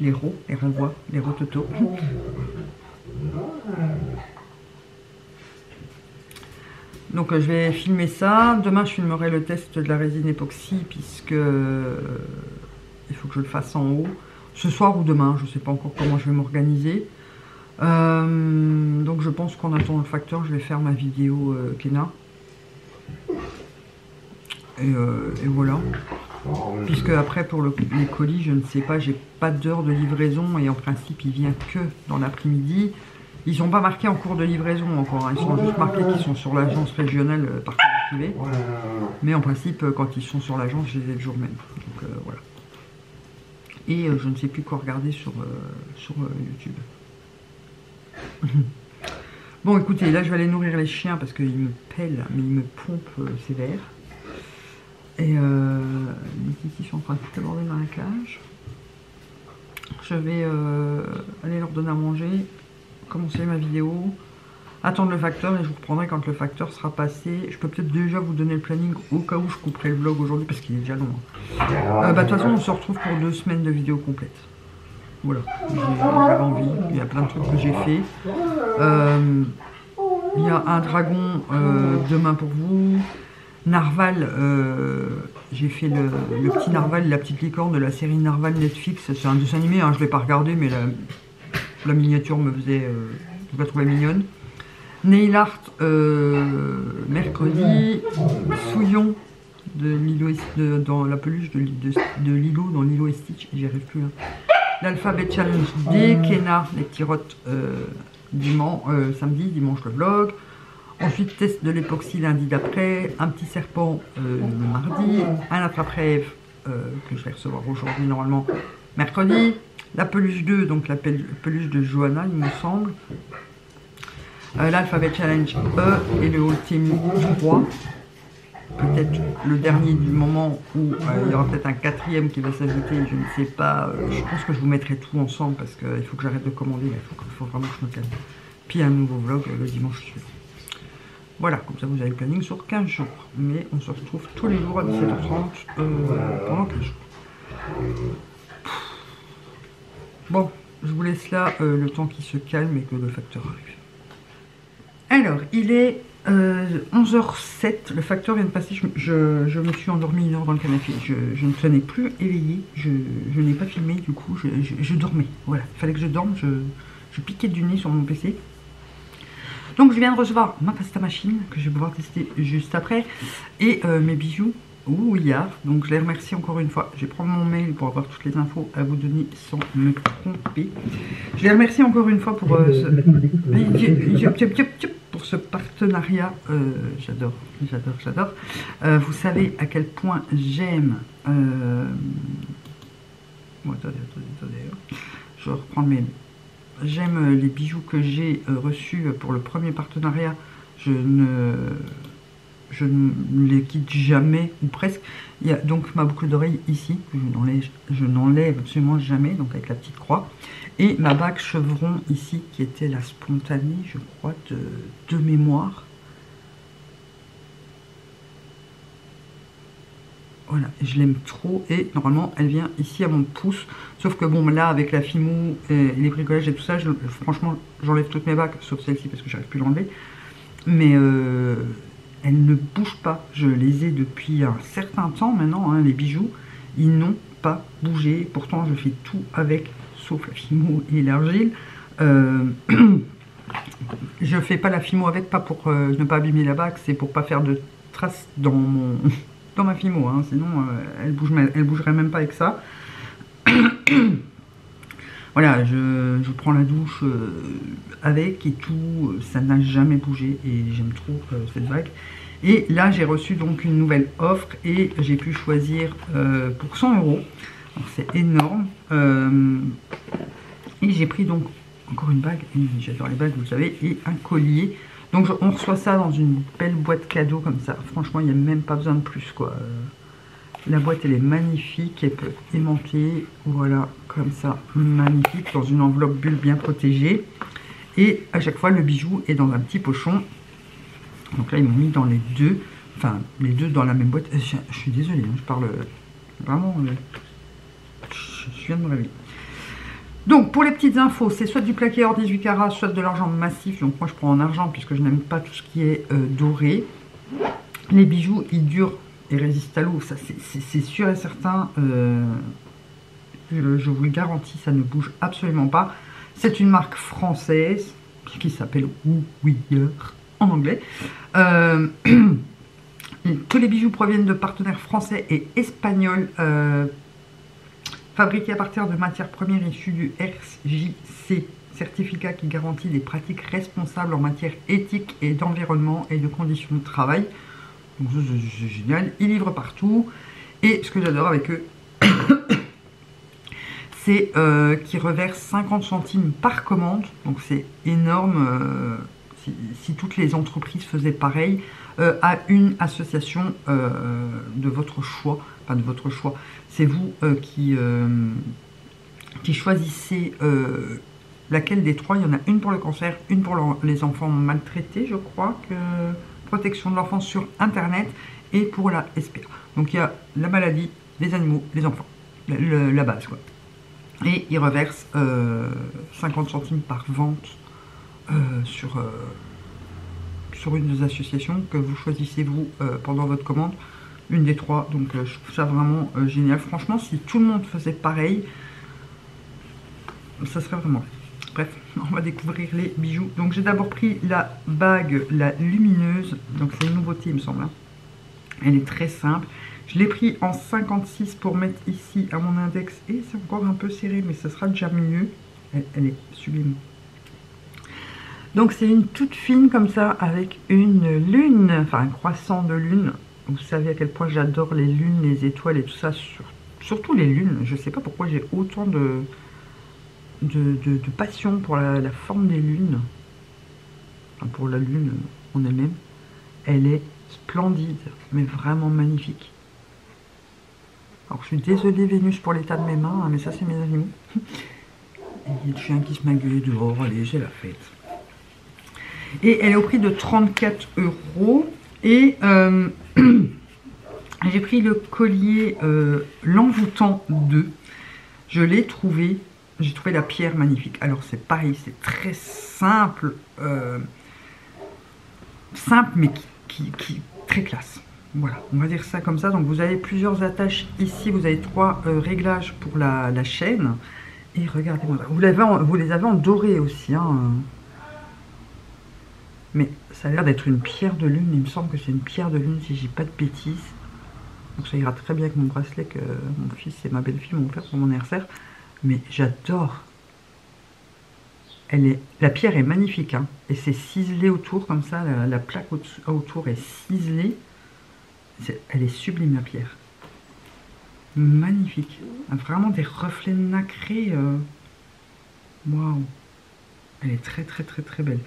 les rots, les renvois, les rototos. Donc euh, je vais filmer ça. Demain je filmerai le test de la résine époxy puisque euh, il faut que je le fasse en haut. Ce soir ou demain, je ne sais pas encore comment je vais m'organiser. Euh, donc je pense qu'en attendant le facteur, je vais faire ma vidéo euh, Kena. Et, euh, et voilà, puisque après pour le, les colis je ne sais pas, j'ai pas d'heure de livraison et en principe il vient que dans l'après-midi. Ils sont pas marqués en cours de livraison encore, hein. Ils sont juste marqués qu'ils sont sur l'agence régionale euh, par Privé, mais en principe quand ils sont sur l'agence je les ai le jour même. Donc euh, voilà, et euh, je ne sais plus quoi regarder sur, euh, sur euh, YouTube. Bon écoutez, là je vais aller nourrir les chiens parce qu'ils me pèlent, mais ils me pompent euh, sévère. Et euh, les petits sont en train de tout aborder dans la cage. Je vais euh, aller leur donner à manger, commencer ma vidéo, attendre le facteur et je vous reprendrai quand le facteur sera passé. Je peux peut-être déjà vous donner le planning au cas où je couperai le vlog aujourd'hui parce qu'il est déjà long. Euh, bah, de toute façon, on se retrouve pour deux semaines de vidéos complètes. Voilà, j'avais envie, il y a plein de trucs que j'ai fait. Euh, il y a un dragon euh, demain pour vous. Narval, euh, j'ai fait le, le petit Narval, la petite licorne de la série Narval Netflix. C'est un dessin animé, hein, je ne l'ai pas regardé, mais la, la miniature me faisait, euh, je la trouvais mignonne. Nail Art, euh, mercredi. Souillon de Lilo et, de, dans la peluche de, de, de Lilo dans Lilo et Stitch, j'y arrive plus. Hein. L'alphabet challenge des Kena, les petits rots euh, dimanche, euh, samedi, dimanche le vlog. Ensuite, test de l'époxy lundi d'après, un petit serpent euh, mardi, un attrape-rêve euh, que je vais recevoir aujourd'hui normalement mercredi, la peluche deux, donc la peluche de Johanna il me semble, euh, l'alphabet challenge E et le ultime trois, peut-être le dernier du moment où euh, il y aura peut-être un quatrième qui va s'ajouter, je ne sais pas, euh, je pense que je vous mettrai tout ensemble parce qu'il euh, faut que j'arrête de commander, il faut, faut vraiment que je me calme. Puis un nouveau vlog euh, le dimanche suivant. Voilà, comme ça vous avez le planning sur quinze jours. Mais on se retrouve tous les jours à dix-sept heures trente euh, pendant quinze jours. Bon, je vous laisse là euh, le temps qui se calme et que le facteur arrive. Alors, il est euh, onze heures sept. Le facteur vient de passer. Je, je, je me suis endormie une heure dans le canapé. Je, je ne tenais plus éveillée. Je, je n'ai pas filmé, du coup, je, je, je dormais. Voilà, il fallait que je dorme. Je, je piquais du nez sur mon P C. Donc je viens de recevoir ma pasta machine que je vais pouvoir tester juste après et euh, mes bijoux Who We Are. Donc je les remercie encore une fois. Je vais prendre mon mail pour avoir toutes les infos à vous donner sans me tromper. Je les remercie encore une fois pour, euh, ce... pour ce partenariat. Euh, j'adore, j'adore, j'adore. Euh, vous savez à quel point j'aime... Euh... Bon, attendez, attendez, attendez. Je vais reprendre mes... J'aime les bijoux que j'ai reçus pour le premier partenariat. Je ne je ne les quitte jamais, ou presque. Il y a donc ma boucle d'oreille ici, que je n'enlève absolument jamais, donc avec la petite croix. Et ma bague chevron ici, qui était la spontanée, je crois, de, de mémoire. Voilà, je l'aime trop et normalement elle vient ici à mon pouce. Sauf que bon, là avec la Fimo et les bricolages et tout ça, je, franchement j'enlève toutes mes bagues, sauf celle-ci parce que j'arrive plus à l'enlever. Mais euh, elles ne bougent pas. Je les ai depuis un certain temps maintenant, hein, les bijoux. Ils n'ont pas bougé. Pourtant je fais tout avec, sauf la Fimo et l'argile. Euh... je fais pas la Fimo avec, pas pour euh, ne pas abîmer la bague, c'est pour pas faire de traces dans mon... dans ma Fimo, hein, sinon euh, elle bouge, elle bougerait même pas avec ça. Voilà, je, je prends la douche euh, avec et tout, ça n'a jamais bougé et j'aime trop euh, cette bague. Et là j'ai reçu donc une nouvelle offre et j'ai pu choisir euh, pour cent euros, c'est énorme, euh, et j'ai pris donc encore une bague, j'adore les bagues vous le savez, et un collier. Donc on reçoit ça dans une belle boîte cadeau comme ça. Franchement, il n'y a même pas besoin de plus, quoi. La boîte, elle est magnifique. Elle peut aimanter, voilà, comme ça, magnifique, dans une enveloppe bulle bien protégée. Et à chaque fois, le bijou est dans un petit pochon. Donc là, ils m'ont mis dans les deux. Enfin, les deux dans la même boîte. Je, je suis désolée, je parle vraiment... Je viens de me réveiller. Donc, pour les petites infos, c'est soit du plaqué hors dix-huit carats, soit de l'argent massif. Donc, moi, je prends en argent puisque je n'aime pas tout ce qui est euh, doré. Les bijoux, ils durent et résistent à l'eau. Ça, c'est sûr et certain. Euh, je, je vous le garantis, ça ne bouge absolument pas. C'est une marque française qui s'appelle Who We Are en anglais. Euh, tous les bijoux proviennent de partenaires français et espagnols. Euh, Fabriqué à partir de matières premières issues du R J C, certificat qui garantit des pratiques responsables en matière éthique et d'environnement et de conditions de travail. Donc c'est génial, ils livrent partout. Et ce que j'adore avec eux, c'est euh, qu'ils reversent cinquante centimes par commande. Donc c'est énorme, euh, si, si toutes les entreprises faisaient pareil, euh, à une association euh, de votre choix. de votre choix, c'est vous euh, qui, euh, qui choisissez euh, laquelle des trois. Il y en a une pour le cancer, une pour le, les enfants maltraités, je crois, que protection de l'enfance sur internet, et pour la S P A. Donc il y a la maladie, les animaux, les enfants, la, le, la base quoi. Et ils reversent euh, cinquante centimes par vente euh, sur, euh, sur une des associations que vous choisissez vous euh, pendant votre commande. Une des trois, donc euh, je trouve ça vraiment euh, génial. Franchement, si tout le monde faisait pareil, ça serait vraiment... Bref, on va découvrir les bijoux. Donc j'ai d'abord pris la bague, la lumineuse. Donc c'est une nouveauté, il me semble. Hein. Elle est très simple. Je l'ai pris en cinquante-six pour mettre ici à mon index. Et c'est encore un peu serré, mais ça sera déjà mieux. Elle, elle est sublime. Donc c'est une toute fine comme ça, avec une lune, enfin un croissant de lune. Vous savez à quel point j'adore les lunes, les étoiles et tout ça, sur, surtout les lunes. Je sais pas pourquoi j'ai autant de, de, de, de passion pour la, la forme des lunes. Enfin, pour la lune en elle-même. Elle est splendide, mais vraiment magnifique. Alors je suis désolée Vénus pour l'état de mes mains, hein, mais ça c'est mes animaux. Et il y a le chien qui se m'a gueulé dehors, allez j'ai la fête. Et elle est au prix de trente-quatre euros. Et euh, j'ai pris le collier euh, l'envoûtant deux. Je l'ai trouvé, j'ai trouvé la pierre magnifique. Alors c'est pareil, c'est très simple, euh, simple mais qui, qui, qui très classe. Voilà, on va dire ça comme ça. Donc vous avez plusieurs attaches ici, vous avez trois euh, réglages pour la, la chaîne. Et regardez-moi, vous, vous les avez en doré aussi, hein. Mais ça a l'air d'être une pierre de lune, il me semble que c'est une pierre de lune si j'ai pas de bêtises. Donc ça ira très bien avec mon bracelet que mon fils et ma belle-fille m'ont offert pour mon anniversaire. Mais j'adore. Elle est... La pierre est magnifique, hein. Et c'est ciselé autour comme ça, la, la plaque autour est ciselée. Est... Elle est sublime la pierre. Magnifique. Elle a vraiment des reflets nacrés. Waouh. Wow. Elle est très très très très belle.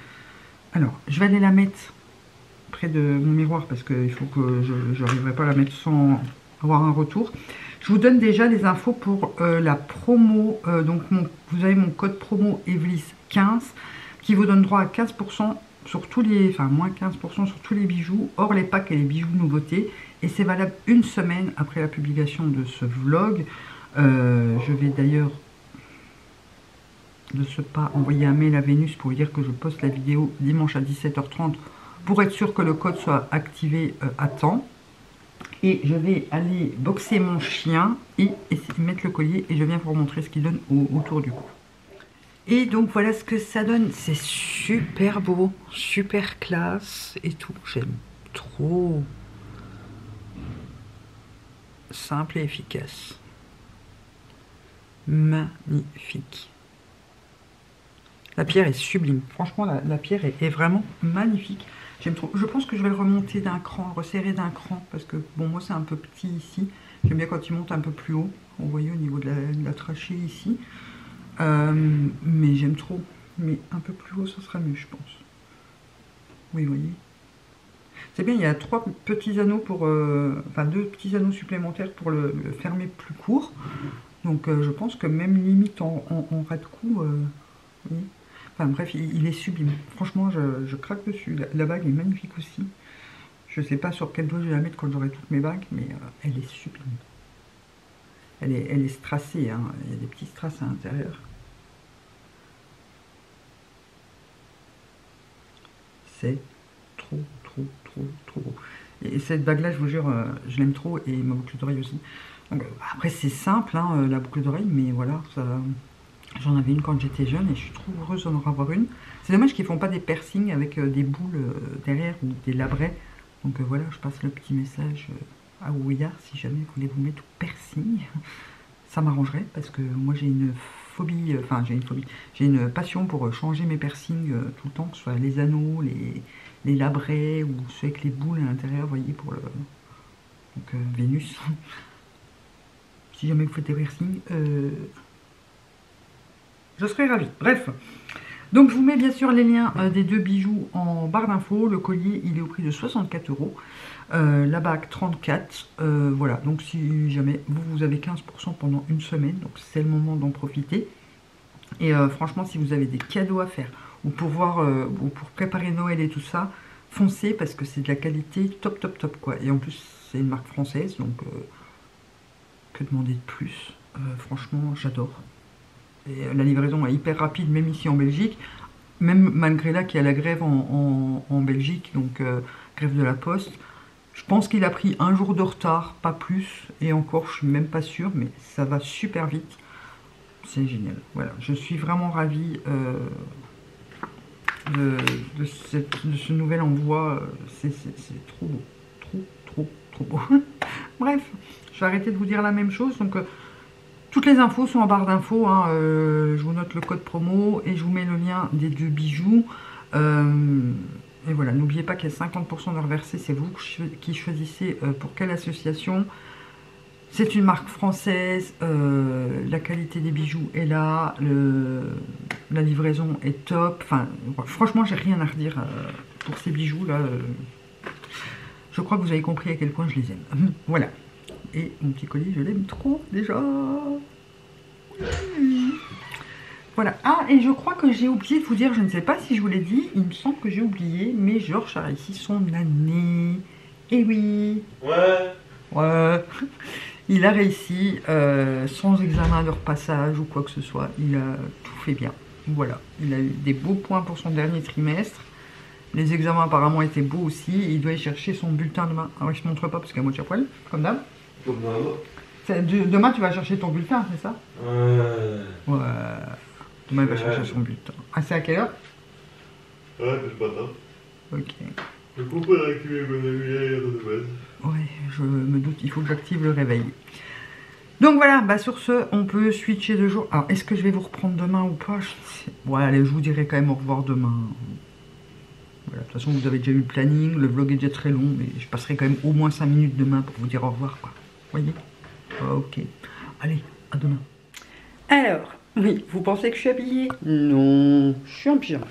Alors, je vais aller la mettre près de mon miroir parce qu'il faut que je n'arriverai pas à la mettre sans avoir un retour. Je vous donne déjà les infos pour euh, la promo. Euh, donc mon, vous avez mon code promo Evlis quinze qui vous donne droit à quinze pour cent sur tous les, enfin moins quinze pour cent sur tous les bijoux, hors les packs et les bijoux nouveautés. Et c'est valable une semaine après la publication de ce vlog. Euh, je vais d'ailleurs de ce pas envoyer un mail à Vénus pour lui dire que je poste la vidéo dimanche à dix-sept heures trente pour être sûr que le code soit activé euh, à temps. Et je vais aller boxer mon chien et essayer de mettre le collier et je viens vous montrer ce qu'il donne au, autour du cou. Et donc voilà ce que ça donne. C'est super beau, super classe et tout. J'aime trop. Simple et efficace. Magnifique. La pierre est sublime. Franchement, la, la pierre est, est vraiment magnifique. J'aime trop. Je pense que je vais le remonter d'un cran, le resserrer d'un cran. Parce que, bon, moi, c'est un peu petit ici. J'aime bien quand il monte un peu plus haut. Vous voyez au niveau de la, de la trachée ici. Euh, mais j'aime trop. Mais un peu plus haut, ça sera mieux, je pense. Oui, vous voyez. C'est bien, il y a trois petits anneaux pour... Euh, enfin, deux petits anneaux supplémentaires pour le, le fermer plus court. Donc, euh, je pense que même limite en, en, en ras de cou... Euh, oui. Enfin bref, il est sublime. Franchement, je, je craque dessus. La, la bague est magnifique aussi. Je sais pas sur quel doigt je vais la mettre quand j'aurai toutes mes bagues, mais euh, elle est sublime. Elle est, elle est strassée, hein. Il y a des petits strass à l'intérieur. C'est trop, trop, trop, trop beau. Et cette bague-là, je vous jure, euh, je l'aime trop et ma boucle d'oreille aussi. Donc, euh, après, c'est simple, hein, euh, la boucle d'oreille, mais voilà, ça... J'en avais une quand j'étais jeune et je suis trop heureuse d'en avoir une. C'est dommage qu'ils ne font pas des piercings avec des boules derrière ou des labrets. Donc euh, voilà, je passe le petit message à Who We Are si jamais vous voulez vous mettre au piercing. Ça m'arrangerait parce que moi j'ai une phobie, enfin euh, j'ai une phobie, j'ai une passion pour changer mes piercings euh, tout le temps, que ce soit les anneaux, les, les labrets ou ceux avec les boules à l'intérieur, vous voyez, pour le... Donc euh, Vénus. Si jamais vous faites des piercings... Euh... Je serais ravie. Bref. Donc, je vous mets bien sûr les liens euh, des deux bijoux en barre d'infos. Le collier, il est au prix de soixante-quatre euros. La bague, trente-quatre. Euh, voilà. Donc, si jamais vous, vous avez quinze pour cent pendant une semaine, donc c'est le moment d'en profiter. Et euh, franchement, si vous avez des cadeaux à faire ou pour, voir, euh, ou pour préparer Noël et tout ça, foncez parce que c'est de la qualité top, top, top, quoi. Et en plus, c'est une marque française. Donc, euh, que demander de plus? euh, Franchement, j'adore. Et la livraison est hyper rapide, même ici en Belgique, même malgré là qu'il y a la grève en, en, en Belgique, donc euh, grève de la poste. Je pense qu'il a pris un jour de retard, pas plus, et encore je suis même pas sûre, mais ça va super vite. C'est génial, voilà, je suis vraiment ravie euh, de, de, cette, de ce nouvel envoi, c'est trop beau, trop, trop, trop beau. Bref, je vais arrêter de vous dire la même chose, donc... Euh, toutes les infos sont en barre d'infos, hein. euh, je vous note le code promo et je vous mets le lien des deux bijoux. Euh, et voilà, n'oubliez pas qu'il y a cinquante pour cent de reversé, c'est vous qui choisissez pour quelle association. C'est une marque française, euh, la qualité des bijoux est là, le, la livraison est top. Enfin, franchement, j'ai rien à redire euh, pour ces bijoux là. Euh, je crois que vous avez compris à quel point je les aime. Voilà. Et mon petit collier, je l'aime trop déjà. Oui. Voilà. Ah, et je crois que j'ai oublié de vous dire, je ne sais pas si je vous l'ai dit, il me semble que j'ai oublié, mais Georges a réussi son année. Eh oui. Ouais. Ouais. Il a réussi euh, sans examen de repassage ou quoi que ce soit. Il a tout fait bien. Voilà. Il a eu des beaux points pour son dernier trimestre. Les examens apparemment étaient beaux aussi. Il doit y chercher son bulletin demain. Alors, je ne montre pas parce qu'à moitié à poil, comme d'hab. Demain, tu vas chercher ton bulletin, c'est ça? Ouais. Ouais. Demain, il va chercher son bulletin. Ah, c'est à quelle heure? Ouais, c'est le matin. Ok. Du coup, on va activer mon réveil de base. Ouais, je me doute, il faut que j'active le réveil. Donc voilà, bah sur ce, on peut switcher de jour. Alors, est-ce que je vais vous reprendre demain ou pas? Bon, allez, je vous dirai quand même au revoir demain. Voilà, de toute façon, vous avez déjà eu le planning, le vlog est déjà très long, mais je passerai quand même au moins cinq minutes demain pour vous dire au revoir, quoi. Voyez? Ok. Allez, à demain. Alors, oui, vous pensez que je suis habillée? Non, je suis en pyjama.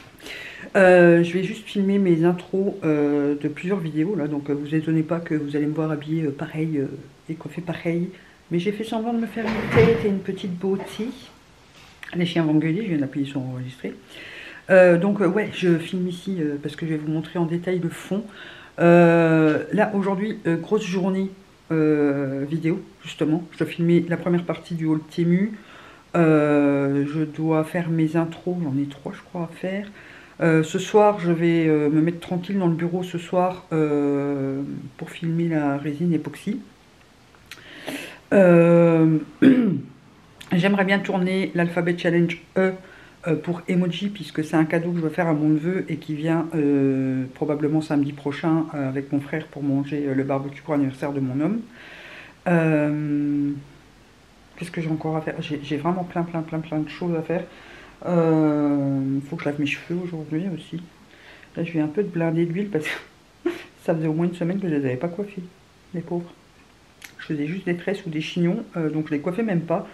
Euh, je vais juste filmer mes intros euh, de plusieurs vidéos, là, donc euh, vous étonnez pas que vous allez me voir habillée euh, pareil euh, et coiffée pareil. Mais j'ai fait semblant de me faire une tête et une petite beauty. Les chiens vont gueuler, je viens d'appuyer sur enregistrer. Euh, donc euh, ouais, je filme ici euh, parce que je vais vous montrer en détail le fond. Euh, là, aujourd'hui, euh, grosse journée euh, vidéo, justement. Je dois filmer la première partie du haul Temu. Euh, je dois faire mes intros, j'en ai trois, je crois, à faire. Euh, ce soir, je vais euh, me mettre tranquille dans le bureau ce soir euh, pour filmer la résine époxy. Euh, J'aimerais bien tourner l'alphabet challenge E euh, pour emoji, puisque c'est un cadeau que je veux faire à mon neveu et qui vient euh, probablement samedi prochain euh, avec mon frère pour manger euh, le barbecue pour l'anniversaire de mon homme. Euh, Qu'est-ce que j'ai encore à faire? J'ai vraiment plein plein plein plein de choses à faire. Il euh, faut que je lave mes cheveux aujourd'hui aussi. Là, je vais un peu de blinder d'huile parce que ça faisait au moins une semaine que je ne les avais pas coiffés, les pauvres. Je faisais juste des tresses ou des chignons, euh, donc je les coiffais même pas.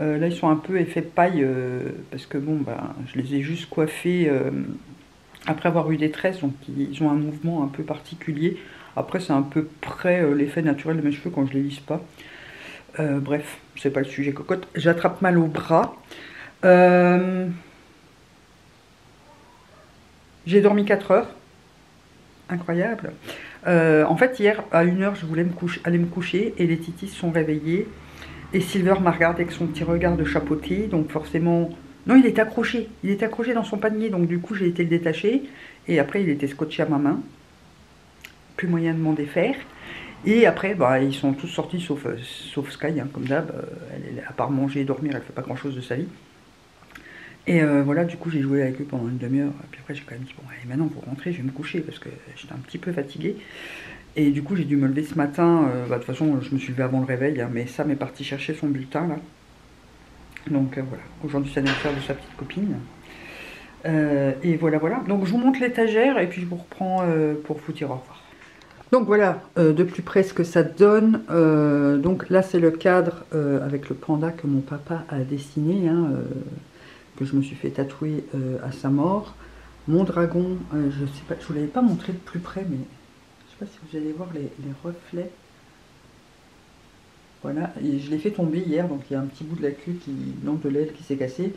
Euh, là, ils sont un peu effet paille euh, parce que bon, bah, je les ai juste coiffés euh, après avoir eu des tresses, donc ils ont un mouvement un peu particulier. Après, c'est à peu près euh, l'effet naturel de mes cheveux quand je les lisse pas. Euh, bref, c'est pas le sujet cocotte. J'attrape mal au bras. Euh... J'ai dormi quatre heures. Incroyable. Euh, en fait, hier, à une heure, je voulais me coucher, aller me coucher et les titis sont réveillés. Et Silver m'a regardé avec son petit regard de chapeauté. Donc forcément... Non, il est accroché. Il est accroché dans son panier. Donc du coup, j'ai été le détacher. Et après, il était scotché à ma main. Plus moyen de m'en défaire. Et après, bah, ils sont tous sortis, sauf, euh, sauf Sky, hein, comme d'hab. Euh, à part manger et dormir, elle ne fait pas grand-chose de sa vie. Et euh, voilà, du coup, j'ai joué avec eux pendant une demi-heure. Puis après, j'ai quand même dit, bon, allez, maintenant, pour rentrer, je vais me coucher, parce que j'étais un petit peu fatiguée. Et du coup, j'ai dû me lever ce matin. Euh, bah, de toute façon, je me suis levée avant le réveil, hein, mais Sam est parti chercher son bulletin, là. Donc, euh, voilà. Aujourd'hui, c'est l'anniversaire de sa petite copine. Euh, et voilà, voilà. Donc, je vous montre l'étagère, et puis je vous reprends euh, pour vous dire au revoir. Donc voilà, euh, de plus près ce que ça donne. Euh, donc là c'est le cadre euh, avec le panda que mon papa a dessiné, hein, euh, que je me suis fait tatouer euh, à sa mort. Mon dragon, euh, je sais pas, je vous l'avais pas montré de plus près, mais je sais pas si vous allez voir les, les reflets. Voilà, et je l'ai fait tomber hier, donc il y a un petit bout de la queue qui, non, de l'aile qui s'est cassée.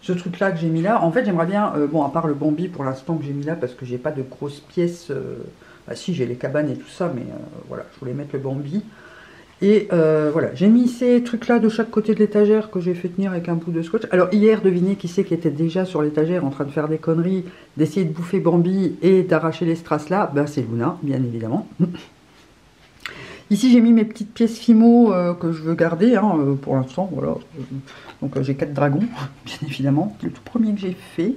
Ce truc là que j'ai mis là, en fait j'aimerais bien, euh, bon à part le Bambi pour l'instant que j'ai mis là parce que j'ai pas de grosses pièces. Euh, Bah si, j'ai les cabanes et tout ça, mais euh, voilà, je voulais mettre le Bambi. Et euh, voilà, j'ai mis ces trucs-là de chaque côté de l'étagère que j'ai fait tenir avec un bout de scotch. Alors hier, devinez qui c'est qui était déjà sur l'étagère en train de faire des conneries, d'essayer de bouffer Bambi et d'arracher les strass là. Ben c'est Luna, bien évidemment. Ici, j'ai mis mes petites pièces Fimo euh, que je veux garder hein, euh, pour l'instant, voilà. Donc euh, j'ai quatre dragons, bien évidemment. Le tout premier que j'ai fait...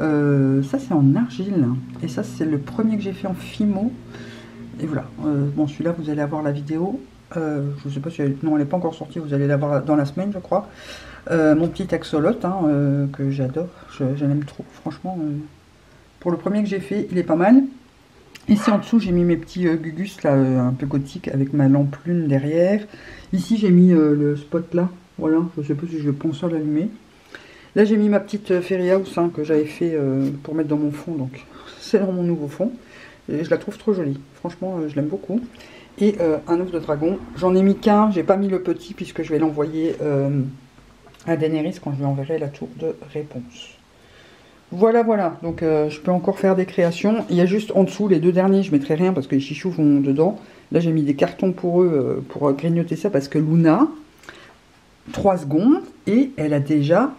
Euh, ça c'est en argile et ça c'est le premier que j'ai fait en Fimo et voilà, euh, bon celui-là vous allez avoir la vidéo euh, je sais pas si elle, non elle n'est pas encore sortie, vous allez la voir dans la semaine je crois. Euh, mon petit axolote hein, euh, que j'adore, je, je l'aime trop franchement, euh, pour le premier que j'ai fait il est pas mal. Ici en dessous j'ai mis mes petits euh, gugus là, euh, un peu gothique avec ma lampe lune derrière. Ici j'ai mis euh, le spot là, voilà, je sais pas si je pense à l'allumer. Là, j'ai mis ma petite Fairy House hein, que j'avais fait euh, pour mettre dans mon fond. Donc, c'est dans mon nouveau fond. Et je la trouve trop jolie. Franchement, euh, je l'aime beaucoup. Et euh, un œuf de dragon. J'en ai mis qu'un. J'ai pas mis le petit puisque je vais l'envoyer euh, à Daenerys quand je lui enverrai la tour de réponse. Voilà, voilà. Donc, euh, je peux encore faire des créations. Il y a juste en dessous, les deux derniers, je mettrai rien parce que les chichous vont dedans. Là, j'ai mis des cartons pour eux euh, pour grignoter ça parce que Luna, trois secondes et elle a déjà...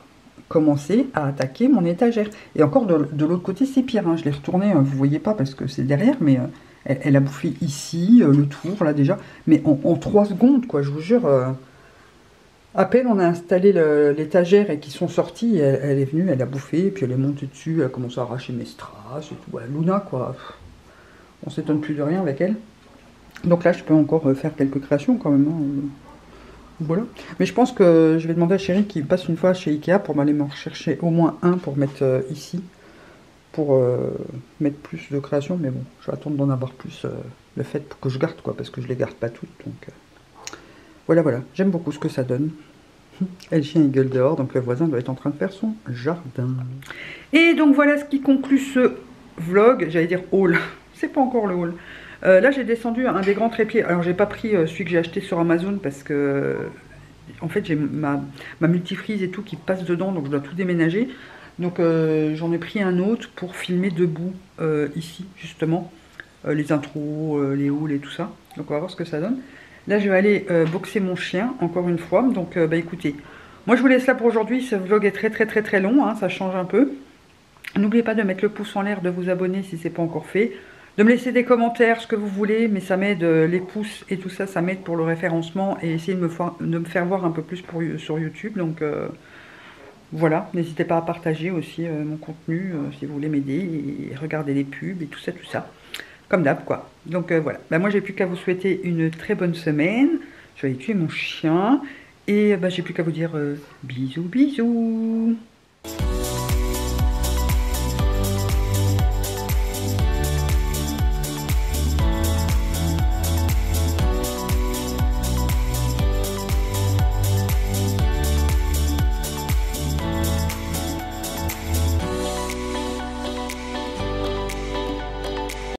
commencer à attaquer mon étagère. Et encore de, de l'autre côté c'est pire hein. Je l'ai retourné, hein, vous voyez pas parce que c'est derrière mais euh, elle, elle a bouffé ici euh, le tour là déjà, mais en, en trois secondes quoi, je vous jure euh, à peine on a installé l'étagère et qu'ils sont sortis, elle, elle est venue, elle a bouffé, puis elle est montée dessus, elle a commencé à arracher mes strass et tout, ouais, Luna quoi, on s'étonne plus de rien avec elle. Donc là je peux encore euh, faire quelques créations quand même hein. Voilà. Mais je pense que je vais demander à chérie qu'il passe une fois chez Ikea pour m'aller m'en rechercher au moins un pour mettre euh, ici. Pour euh, mettre plus de création. Mais bon, je vais attendre d'en avoir plus euh, le fait pour que je garde quoi. Parce que je les garde pas toutes. Donc euh, voilà, voilà. J'aime beaucoup ce que ça donne. Et le chien il gueule dehors, donc le voisin doit être en train de faire son jardin. Et donc voilà ce qui conclut ce vlog, j'allais dire haul, c'est pas encore le haul. Euh, là j'ai descendu un des grands trépieds, alors j'ai pas pris euh, celui que j'ai acheté sur Amazon parce que en fait j'ai ma, ma multifrise et tout qui passe dedans, donc je dois tout déménager. Donc euh, j'en ai pris un autre pour filmer debout euh, ici justement, euh, les intros, euh, les hauls et tout ça. Donc on va voir ce que ça donne. Là je vais aller euh, boxer mon chien encore une fois, donc euh, bah écoutez, moi je vous laisse là pour aujourd'hui, ce vlog est très très très très long, hein, ça change un peu. N'oubliez pas de mettre le pouce en l'air, de vous abonner si ce n'est pas encore fait, de me laisser des commentaires, ce que vous voulez, mais ça m'aide, euh, les pouces et tout ça, ça m'aide pour le référencement et essayer de me, de me faire voir un peu plus pour, sur YouTube. Donc euh, voilà, n'hésitez pas à partager aussi euh, mon contenu euh, si vous voulez m'aider et regarder les pubs et tout ça, tout ça. Comme d'hab quoi. Donc euh, voilà, bah, moi j'ai plus qu'à vous souhaiter une très bonne semaine. Je vais aller tuer mon chien et bah, j'ai plus qu'à vous dire euh, bisous bisous.